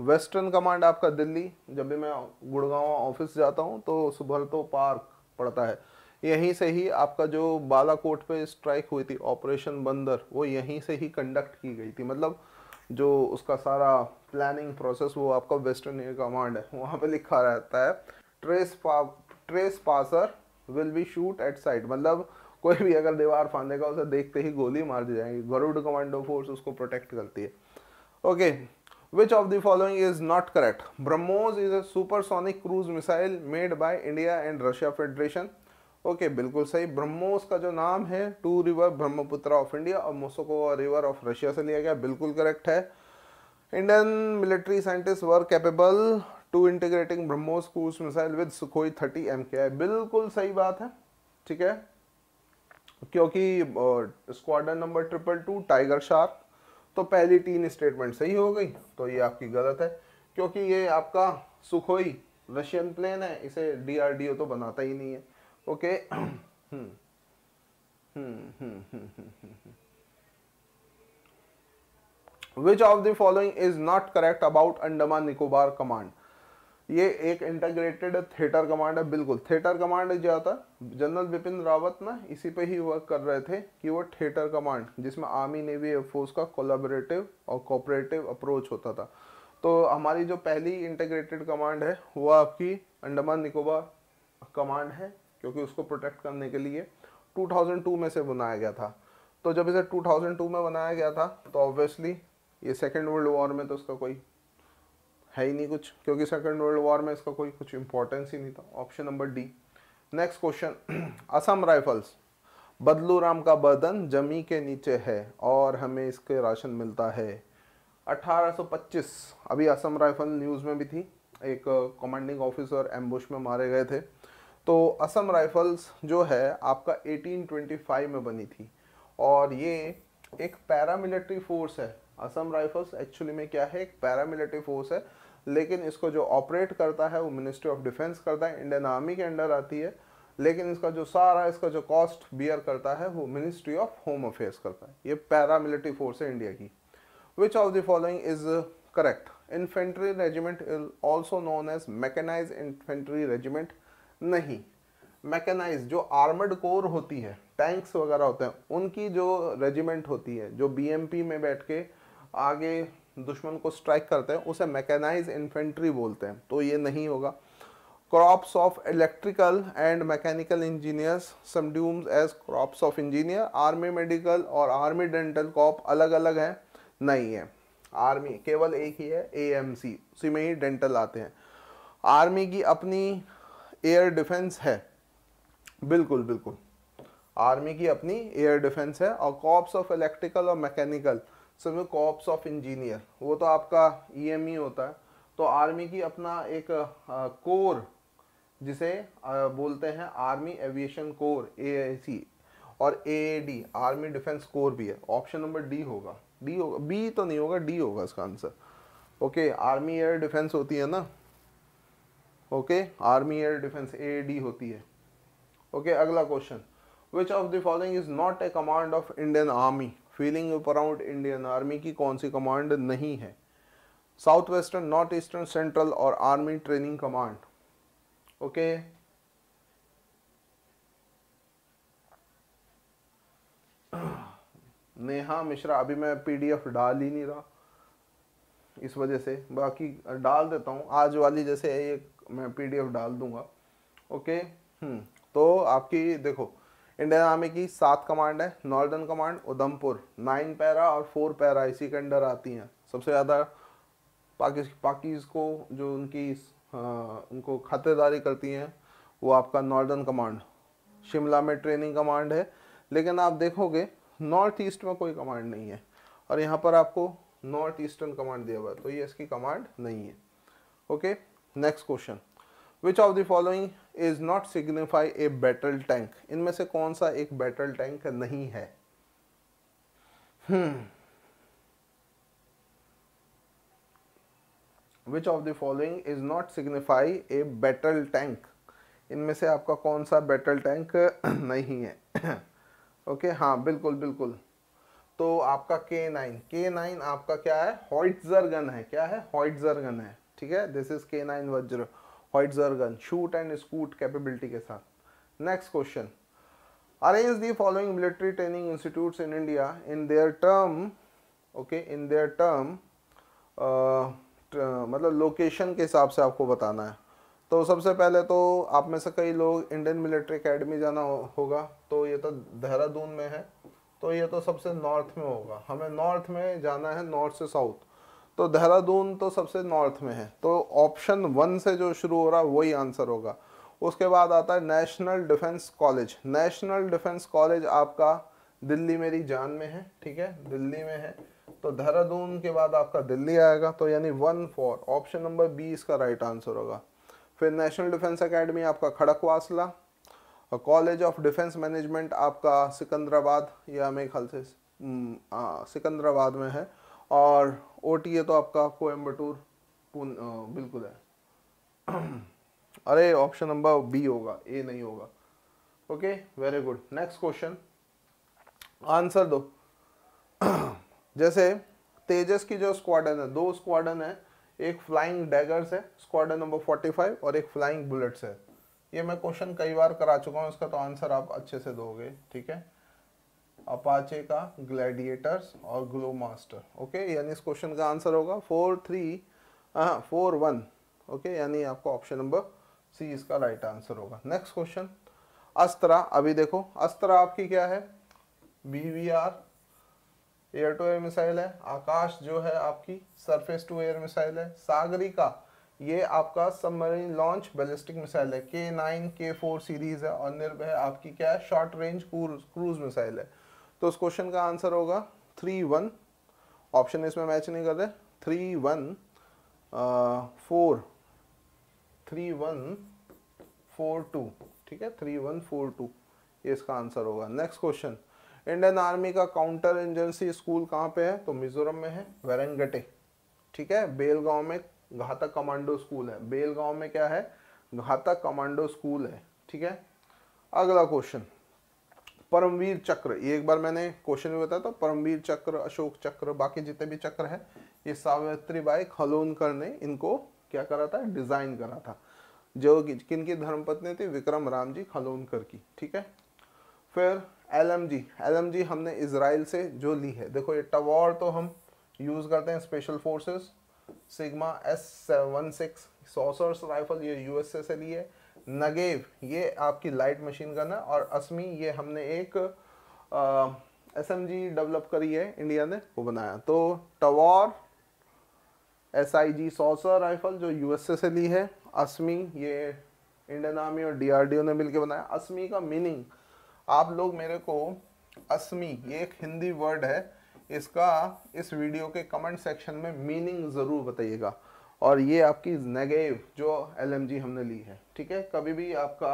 वेस्टर्न कमांड आपका दिल्ली, जब भी मैं गुड़गांव ऑफिस जाता हूँ तो सुभरतो पार्क पड़ता है, यहीं से ही आपका जो बालाकोट पे स्ट्राइक हुई थी, ऑपरेशन बंदर, वो यहीं से ही कंडक्ट की गई थी। मतलब जो उसका सारा प्लानिंग प्रोसेस वो आपका वेस्टर्न एयर कमांड है, वहाँ पे लिखा रहता है trespasser trespasser will be shoot at side, मतलब कोई भी अगर दीवार फांदेगा उसे देखते ही गोली मार दी जाएगी। गरुड़ कमांडो फोर्स उसको प्रोटेक्ट करती है। Okay, which of the following is not correct? BrahMos is a supersonic cruise missile made by India and Russia Federation. Okay okay, बिल्कुल सही। ब्रह्मोस का जो नाम है two river Brahmaputra of India और मोसोको रिवर ऑफ रशिया से लिया गया, बिल्कुल करेक्ट है। Indian military scientist were capable to integrating BrahMos cruise missile with Sukhoi thirty M K I, बिल्कुल सही बात है। ठीक है, क्योंकि squadron number triple two tiger shark, तो पहली तीन स्टेटमेंट सही हो गई, तो ये आपकी गलत है क्योंकि ये आपका सुखोई रशियन प्लेन है, इसे डी आर डी ओ तो बनाता ही नहीं है। Okay which of the following is not correct about Andaman Nicobar command? ये एक इंटीग्रेटेड थिएटर कमांड है, बिल्कुल। थिएटर कमांड जो आता है, जनरल बिपिन रावत ना इसी पे ही वर्क कर रहे थे कि वो थिएटर कमांड, जिसमें आर्मी नेवी एयरफोर्स का कोलैबोरेटिव और कोऑपरेटिव अप्रोच होता था। तो हमारी जो पहली इंटीग्रेटेड कमांड है वो आपकी अंडमान निकोबार कमांड है, क्योंकि उसको प्रोटेक्ट करने के लिए टू थाउजेंड टू में से बनाया गया था। तो जब इसे टू थाउजेंड टू में बनाया गया था तो ऑब्वियसली ये सेकेंड वर्ल्ड वॉर में तो इसका कोई है ही नहीं कुछ, क्योंकि सेकेंड वर्ल्ड वॉर में इसका कोई कुछ इंपॉर्टेंस ही नहीं था। Option number D. Next question, Assam rifles, Badlu Ram का बदन जमी के नीचे है और हमें इसके राशन मिलता है। अठारह सौ पच्चीस, अभी असम राइफल न्यूज़ में भी थी, एक कमांडिंग ऑफिसर एम्बुश में मारे गए थे। तो असम राइफल्स जो है आपका एटीन ट्वेंटी फाइव में बनी थी और ये एक पैरामिलिट्री फोर्स है। असम राइफल्स एक्चुअली में क्या है, एक पैरामिलिट्री फोर्स है, लेकिन इसको जो ऑपरेट करता है वो मिनिस्ट्री ऑफ डिफेंस करता है, इंडियन आर्मी के अंडर आती है, लेकिन इसका जो सारा इसका जो कॉस्ट बियर करता है वो मिनिस्ट्री ऑफ होम अफेयर्स करता है। ये पैरामिलिट्री फोर्स है इंडिया की। Which of the following is correct? Infantry regiment also known as mechanise infantry regiment नहीं। मैकेनाइज जो आर्मर्ड कोर होती है, टैंक्स वगैरह होते हैं, उनकी जो रेजिमेंट होती है जो बीएमपी में बैठ के आगे दुश्मन को स्ट्राइक करते हैं, उसे मैकेनाइज इन्फेंट्री बोलते हैं, तो ये नहीं होगा। Corps of electrical and mechanical engineers subsumes as corps of engineer. Army medical और आर्मी डेंटल कॉप अलग अलग हैं, नहीं है। आर्मी केवल एक ही है, ए एम सी, उसी में ही डेंटल आते हैं। आर्मी की अपनी एयर डिफेंस है, बिल्कुल बिल्कुल, आर्मी की अपनी एयर डिफेंस है। और कॉप्स ऑफ इलेक्ट्रिकल और मैकेनिकल सब कॉप्स ऑफ इंजीनियर, वो तो आपका ईएमई होता है। तो आर्मी की अपना एक कोर जिसे आ, बोलते हैं आर्मी एविएशन कोर, एएसी, और एएडी आर्मी डिफेंस कोर भी है। ऑप्शन नंबर डी होगा, डी होगा, बी तो नहीं होगा, डी होगा इसका answer. Okay, army air defence होती है ना। Okay, army air defence AD होती है। ओके okay, अगला question, which of the following is not a command of Indian army? Feeling around Indian army की कौन सी कमांड नहीं है? South western, north eastern, central और army training command. Okay, Neha Mishra, अभी मैं पीडीएफ डाल ही नहीं रहा इस वजह से, बाकी डाल देता हूँ आज वाली, जैसे ये मैं पीडीएफ डाल दूंगा। ओके हम्म तो आपकी देखो, इंडियन आर्मी की सात कमांड है। Northern command Udhampur, nine para और फोर पैरा इसी के अंडर आती हैं। सबसे ज़्यादा पाकिस पाकिस को जो उनकी आ, उनको खातेदारी करती हैं वो आपका नॉर्दर्न कमांड। शिमला में ट्रेनिंग कमांड है, लेकिन आप देखोगे नॉर्थ ईस्ट में कोई कमांड नहीं है, और यहाँ पर आपको नॉर्थ ईस्टर्न कमांड दिया हुआ है, तो ये इसकी कमांड नहीं है। Okay, next question, which of the following is not signify a battle tank? इनमें से कौन सा एक बैटल टैंक नहीं है? Which of the following is not signify a battle tank? इनमें से आपका कौन सा बैटल टैंक नहीं है? ओके okay, हाँ बिल्कुल बिल्कुल, तो आपका के नाइन, के नाइन आपका क्या है? हॉइट्जर गन है। क्या है? हॉइट्जर गन है, ठीक है। This is K nine Vajra howitzer gun, shoot and scoot capability के साथ। Next question, arrange the following military training institutes in India in their term. Okay, in their term मतलब लोकेशन के हिसाब से आपको बताना है। तो सबसे पहले तो आप में से कई लोग इंडियन मिलिट्री अकेडमी जाना हो, होगा, तो ये तो देहरादून में है, तो ये तो सबसे नॉर्थ में होगा। हमें नॉर्थ में जाना है, नॉर्थ से साउथ। तो देहरादून तो सबसे नॉर्थ में है, तो ऑप्शन वन से जो शुरू हो रहा वही आंसर होगा। उसके बाद आता है national defence college. National defence college आपका दिल्ली मेरी जान में है, ठीक है, दिल्ली में है, तो देहरादून के बाद आपका दिल्ली आएगा, तो यानी one four option number B इसका राइट आंसर होगा। फिर नेशनल डिफेंस एकेडमी आपका खड़कवासला, और कॉलेज ऑफ डिफेंस मैनेजमेंट आपका सिकंदराबाद, या मेरे ख्याल से सिकंदराबाद में है, और ओ टी ए तो आपका कोयम्बटूर बिल्कुल है। अरे ऑप्शन नंबर बी होगा, ए नहीं होगा। Okay, very good. Next question, answer दो। जैसे तेजस की जो स्क्वाडन है, दो स्क्वाडन है, एक फ्लाइंग डैगर्स है स्क्वाडन नंबर पैंतालीस और एक फ्लाइंग बुलेट्स है। ये मैं क्वेश्चन कई बार करा चुका हूँ, इसका तो आंसर आप अच्छे से दोगे, ठीक है। अपाचे का ग्लैडिएटर्स और ग्लो मास्टर, ओके, यानी इस क्वेश्चन का आंसर होगा फोर थ्री हाँ फोर वन ओके, यानी आपका ऑप्शन नंबर सी इसका राइट आंसर होगा। Next question, Astra. अभी देखो अस्त्रा आपकी क्या है, B V R air to air missile है, आकाश जो है आपकी सरफेस टू एयर मिसाइल है, सागरिका ये आपका सबमरीन लॉन्च बैलिस्टिक मिसाइल है, के नाइन के फोर सीरीज है, और निर्भय आपकी क्या है, शॉर्ट रेंज क्रूज मिसाइल है। तो उस क्वेश्चन का आंसर होगा थ्री वन ऑप्शन इसमें मैच नहीं कर रहे, three one four three one four two ठीक है, थ्री वन फोर टू ये इसका आंसर होगा। नेक्स्ट क्वेश्चन, इंडियन आर्मी का काउंटर इंजेंसी स्कूल कहाँ पे है, तो मिजोरम में है, वेरंगटे, ठीक है, बेलगांव में घातक कमांडो स्कूल है, बेलगांव में क्या है, घातक कमांडो स्कूल है, ठीक है। अगला क्वेश्चन, परमवीर चक्र। ये एक बार मैंने क्वेश्चन में बताया था, परमवीर चक्र, अशोक चक्र, बाकी जितने भी चक्र है, ये सावित्री बाई खलोनकर ने इनको क्या करा था, डिजाइन करा था, जो किनकी धर्मपत्नी थी, विक्रम राम जी खलोनकर की, ठीक है। फिर एलएमजी, एलएमजी हमने इजराइल से जो ली है, देखो ये टवॉर तो हम यूज करते हैं special forces, Sigma S seven six Sauers rifle ये यूएसए से ली है, नगेव ये आपकी लाइट मशीन गन है, और असमी ये हमने एक एसएमजी डेवलप करी है इंडिया ने, वो बनाया। तो Tavor S I G Sauer rifle जो यूएसए से ली है, असमी ये इंडियन आर्मी और डीआरडीओ ने मिलकर बनाया। असमी का मीनिंग आप लोग मेरे को, असमी ये एक हिंदी वर्ड है, इसका इस वीडियो के कमेंट सेक्शन में मीनिंग ज़रूर बताइएगा। और ये आपकी नेगेव जो एलएमजी हमने ली है, ठीक है। कभी भी आपका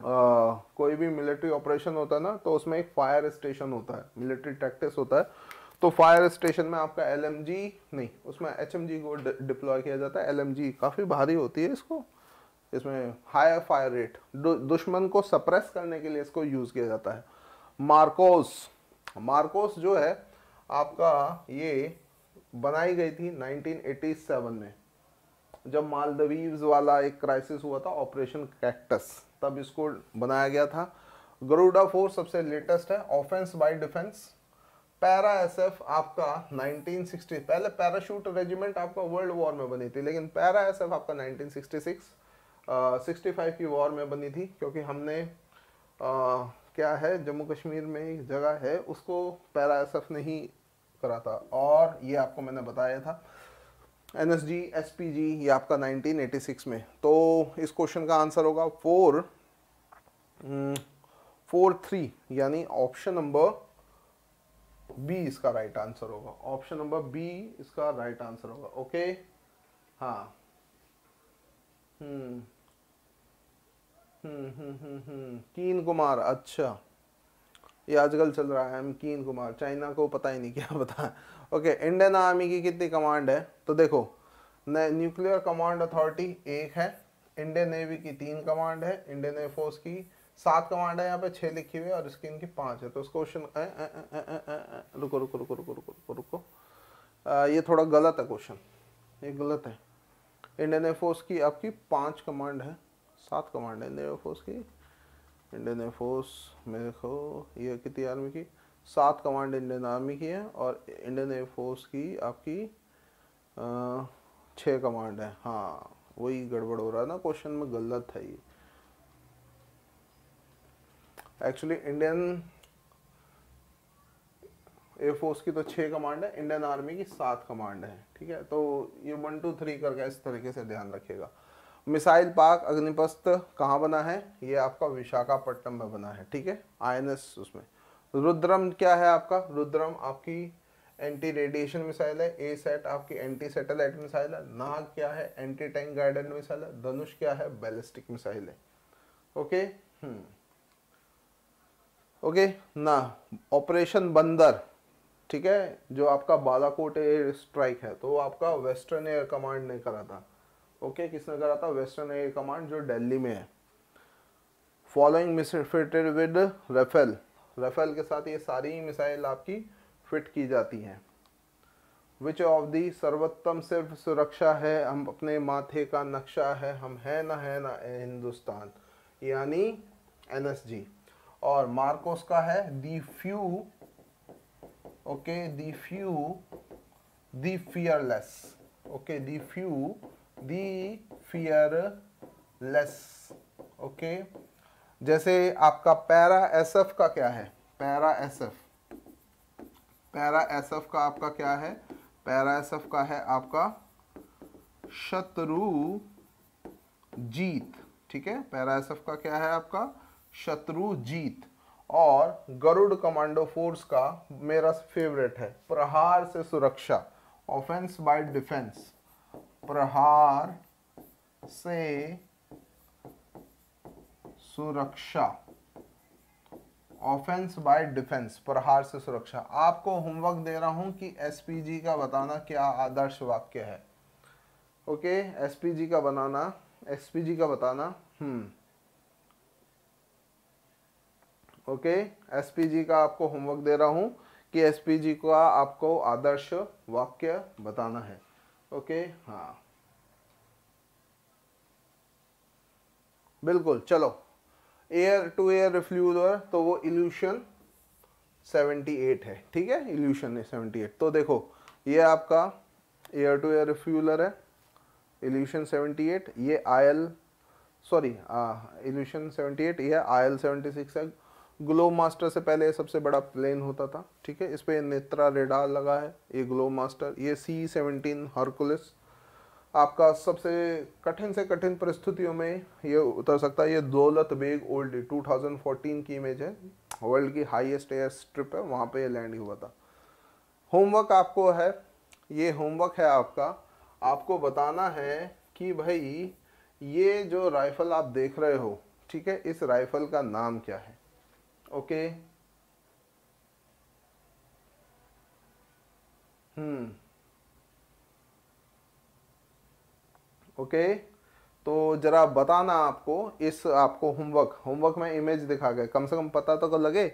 आ, कोई भी मिलिट्री ऑपरेशन होता है ना, तो उसमें एक फायर स्टेशन होता है, मिलिट्री टैक्टिक्स होता है, तो फायर स्टेशन में आपका एलएमजी नहीं, उसमें एचएमजी को डिप्लॉय किया जाता है। एलएमजी काफ़ी भारी होती है, इसको इसमें हाई फायर रेट, दु, दुश्मन को सप्रेस करने के लिए इसको यूज़ किया जाता है। मार्कोस, मार्कोस जो है आपका ये बनाई गई थी नाइनटीन एटी सेवन में, जब मालदीव्स वाला एक क्राइसिस हुआ था, ऑपरेशन कैक्टस, तब इसको बनाया गया था। गरुड़ा फोर्स सबसे लेटेस्ट है, offence by defence. Para SF आपका नाइनटीन सिक्सटी, पहले पैराशूट रेजिमेंट आपका वर्ल्ड वॉर में बनी थी, लेकिन पैरा एसएफ आपका nineteen sixty six sixty five की वॉर में बनी थी, क्योंकि हमने uh, क्या है, जम्मू कश्मीर में एक जगह है उसको पैरा एस एफ ने ही करा था। और ये आपको मैंने बताया था N S G S P G ये आपका नाइनटीन एटी सिक्स में। तो इस क्वेश्चन का आंसर होगा फोर फोर थ्री यानी ऑप्शन नंबर बी इसका राइट आंसर होगा, ऑप्शन नंबर बी इसका राइट आंसर होगा। ओके, हाँ हम्म हम्म हम्म हम्म कीन कुमार, अच्छा ये आजकल चल रहा है, हम कीन कुमार, चाइना को पता ही नहीं क्या पता है। ओके, इंडियन आर्मी की कितनी कमांड है, तो देखो न्यूक्लियर कमांड अथॉरिटी एक है, इंडियन नेवी की तीन कमांड है, इंडियन एयरफोर्स की सात कमांड है, यहाँ पे छः लिखी हुई है, और इसकी इनकी पाँच है। तो इस क्वेश्चन रुको रुको रुको रुको रुको रुको ये थोड़ा गलत है, क्वेश्चन ये गलत है। इंडियन एयरफोर्स की आपकी पांच कमांड है, सात कमांड है इंडियन एयरफोर्स की, इंडियन एयरफोर्स मेरे को ये कितनी आर्मी की, सात कमांड इंडियन आर्मी की है, और इंडियन एयरफोर्स की आपकी छः कमांड है। हाँ, वही गड़बड़ हो रहा है ना, क्वेश्चन में गलत है ये एक्चुअली। इंडियन एयरफोर्स की तो छः कमांड है, इंडियन आर्मी की सात कमांड है, ठीक है। तो ये वन टू थ्री करके इस तरीके से ध्यान रखिएगा। मिसाइल पार्क अग्निपथ कहाँ बना है? ये आपका विशाखापट्टनम में बना है, ठीक है, आई एन एस। उसमें रुद्रम क्या है आपका? रुद्रम आपकी एंटी रेडिएशन मिसाइल है, ए सेट आपकी एंटी सैटेलाइट मिसाइल है, नाग क्या है? एंटी टैंक गाइडेड मिसाइल है, धनुष क्या है? बैलिस्टिक मिसाइल है, ओके। ओके ना, ऑपरेशन बंदर, ठीक है, जो आपका बालाकोट एयर स्ट्राइक है, तो आपका वेस्टर्न एयर कमांड ने करा था, ओके। किसने करा था? वेस्टर्न एयर कमांड, जो दिल्ली में है। Following missile fitted with Rafale, Rafale के साथ ये सारी मिसाइल आपकी फिट की जाती हैं। विच ऑफ दी सर्वोत्तम सिर्फ सुरक्षा है, हम अपने माथे का नक्शा है, हम है ना है ना हिंदुस्तान, यानी एन एस जी। और मार्कोस का है the few, okay, the few the fearless, okay, the few the fearless, okay. जैसे आपका पैरा एस एफ का क्या है? Para S F, para S F का आपका क्या है? पैरा एस एफ का है आपका शत्रु जीत, ठीक है, पैरा एस एफ का क्या है आपका? शत्रु जीत। और गरुड़ कमांडो फोर्स का मेरा फेवरेट है प्रहार से सुरक्षा, ऑफेंस बाय डिफेंस, प्रहार से सुरक्षा, ऑफेंस बाय डिफेंस, प्रहार से सुरक्षा। आपको होमवर्क दे रहा हूं कि एस पी जी का बताना क्या आदर्श वाक्य है, ओके। एस पी जी का बनाना, एस पी जी का बताना, hmm okay, S P G का आपको होमवर्क दे रहा हूँ कि एस पी जी का आपको आदर्श वाक्य बताना है, ओके, हाँ बिल्कुल। चलो, एयर टू एयर रिफ्यूलर, तो वो इल्यूशन अठहत्तर है, ठीक है, इल्यूशन है अठहत्तर। तो देखो ये आपका एयर टू एयर रिफ्यूलर है, इल्यूशन अठहत्तर, ये आयल सॉरी इल्यूशन अठहत्तर, ये आयल छिहत्तर है। ग्लो मास्टर से पहले सबसे बड़ा प्लेन होता था, ठीक है, इस पे नेत्रा रेडार लगा है, ये ग्लो मास्टर। ये सी सेवनटीन हरकुलिस आपका सबसे कठिन से कठिन परिस्थितियों में ये उतर सकता है। ये Daulat Beg Oldi two thousand fourteen की इमेज है, वर्ल्ड की हाईएस्ट एयर स्ट्रिप है, वहाँ पे ये लैंड हुआ था। होमवर्क आपको है, ये होमवर्क है आपका, आपको बताना है कि भाई ये जो राइफल आप देख रहे हो, ठीक है, इस राइफल का नाम क्या है, ओके। हम्म ओके, तो जरा बताना आपको इस, आपको होमवर्क होमवर्क में इमेज दिखा गया, कम से कम पता तो लगे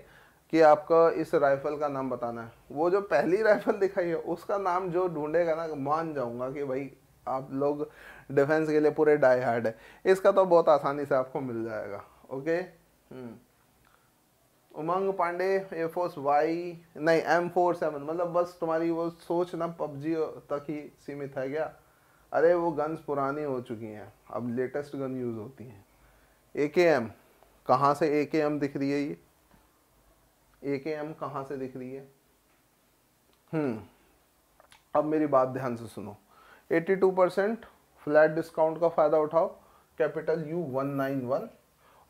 कि आपका इस राइफल का नाम बताना है। वो जो पहली राइफल दिखाई है उसका नाम जो ढूंढेगा ना, मान जाऊंगा कि भाई आप लोग डिफेंस के लिए पूरे डाई हार्ड है। इसका तो बहुत आसानी से आपको मिल जाएगा, ओके। हम्म उमंग पांडे एयरफोर्स वाई नहीं एम फोर सेवन, मतलब बस तुम्हारी वो सोच ना पबजी तक ही सीमित है क्या? अरे वो गन्स पुरानी हो चुकी हैं, अब लेटेस्ट गन यूज होती हैं। ए के एम कहाँ से ए के एम दिख रही है? ये ए के एम कहाँ से दिख रही है? हम्म अब मेरी बात ध्यान से सुनो। बयासी परसेंट फ्लैट डिस्काउंट का फ़ायदा उठाओ, capital U one nine one.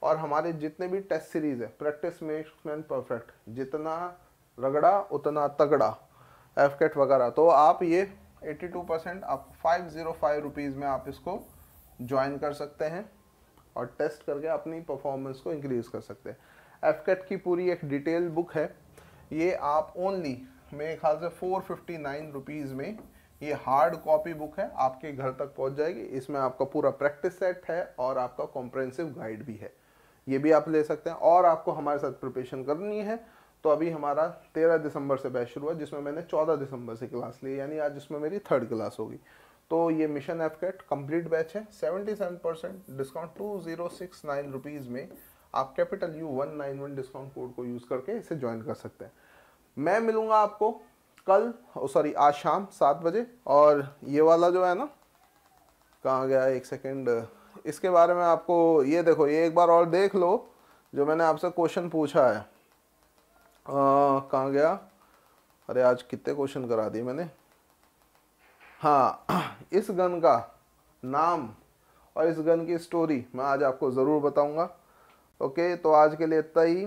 और हमारे जितने भी टेस्ट सीरीज़ है, प्रैक्टिस मेक्स मैन परफेक्ट, जितना रगड़ा उतना तगड़ा, एफ कैट वगैरह, तो आप ये बयासी परसेंट आप फाइव ज़ीरो फाइव रुपीज़ में आप इसको ज्वाइन कर सकते हैं और टेस्ट करके अपनी परफॉर्मेंस को इंक्रीज़ कर सकते हैं। एफ कैट की पूरी एक डिटेल बुक है, ये आप ओनली मेरे ख्याल से फोर फिफ्टी नाइन रुपीज़ में ये हार्ड कॉपी बुक है, आपके घर तक पहुंच जाएगी। इसमें आपका पूरा प्रैक्टिस सेट है और आपका कॉम्प्रहेंसिव गाइड भी है, ये भी आप ले सकते हैं। और आपको हमारे साथ प्रिपरेशन करनी है तो अभी हमारा तेरह दिसंबर से बैच शुरू हुआ, जिसमें मैंने चौदह दिसंबर से क्लास ली, यानी आज इसमें मेरी थर्ड क्लास होगी। तो ये mission AFCAT complete batch है, seventy seven percent discount two zero six nine rupees में आप capital U one nine one discount code को यूज़ करके इसे ज्वाइन कर सकते हैं। मैं मिलूँगा आपको कल सॉरी आज शाम सात बजे। और ये वाला जो है ना, कहाँ गया एक सेकेंड, इसके बारे में आपको ये देखो, ये एक बार और देख लो जो मैंने आपसे क्वेश्चन पूछा है, कहाँ गया, अरे आज कितने क्वेश्चन करा दिए मैंने। हाँ, इस गन का नाम और इस गन की स्टोरी मैं आज आपको ज़रूर बताऊंगा। ओके, तो आज के लिए इतना ही,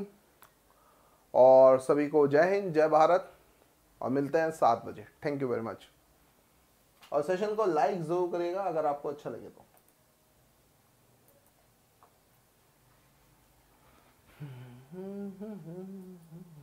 और सभी को जय हिंद, जय भारत, और मिलते हैं सात बजे। थैंक यू वेरी मच, और सेशन को लाइक ज़रूर करिएगा अगर आपको अच्छा लगे तो। हम्म हम्म हम्म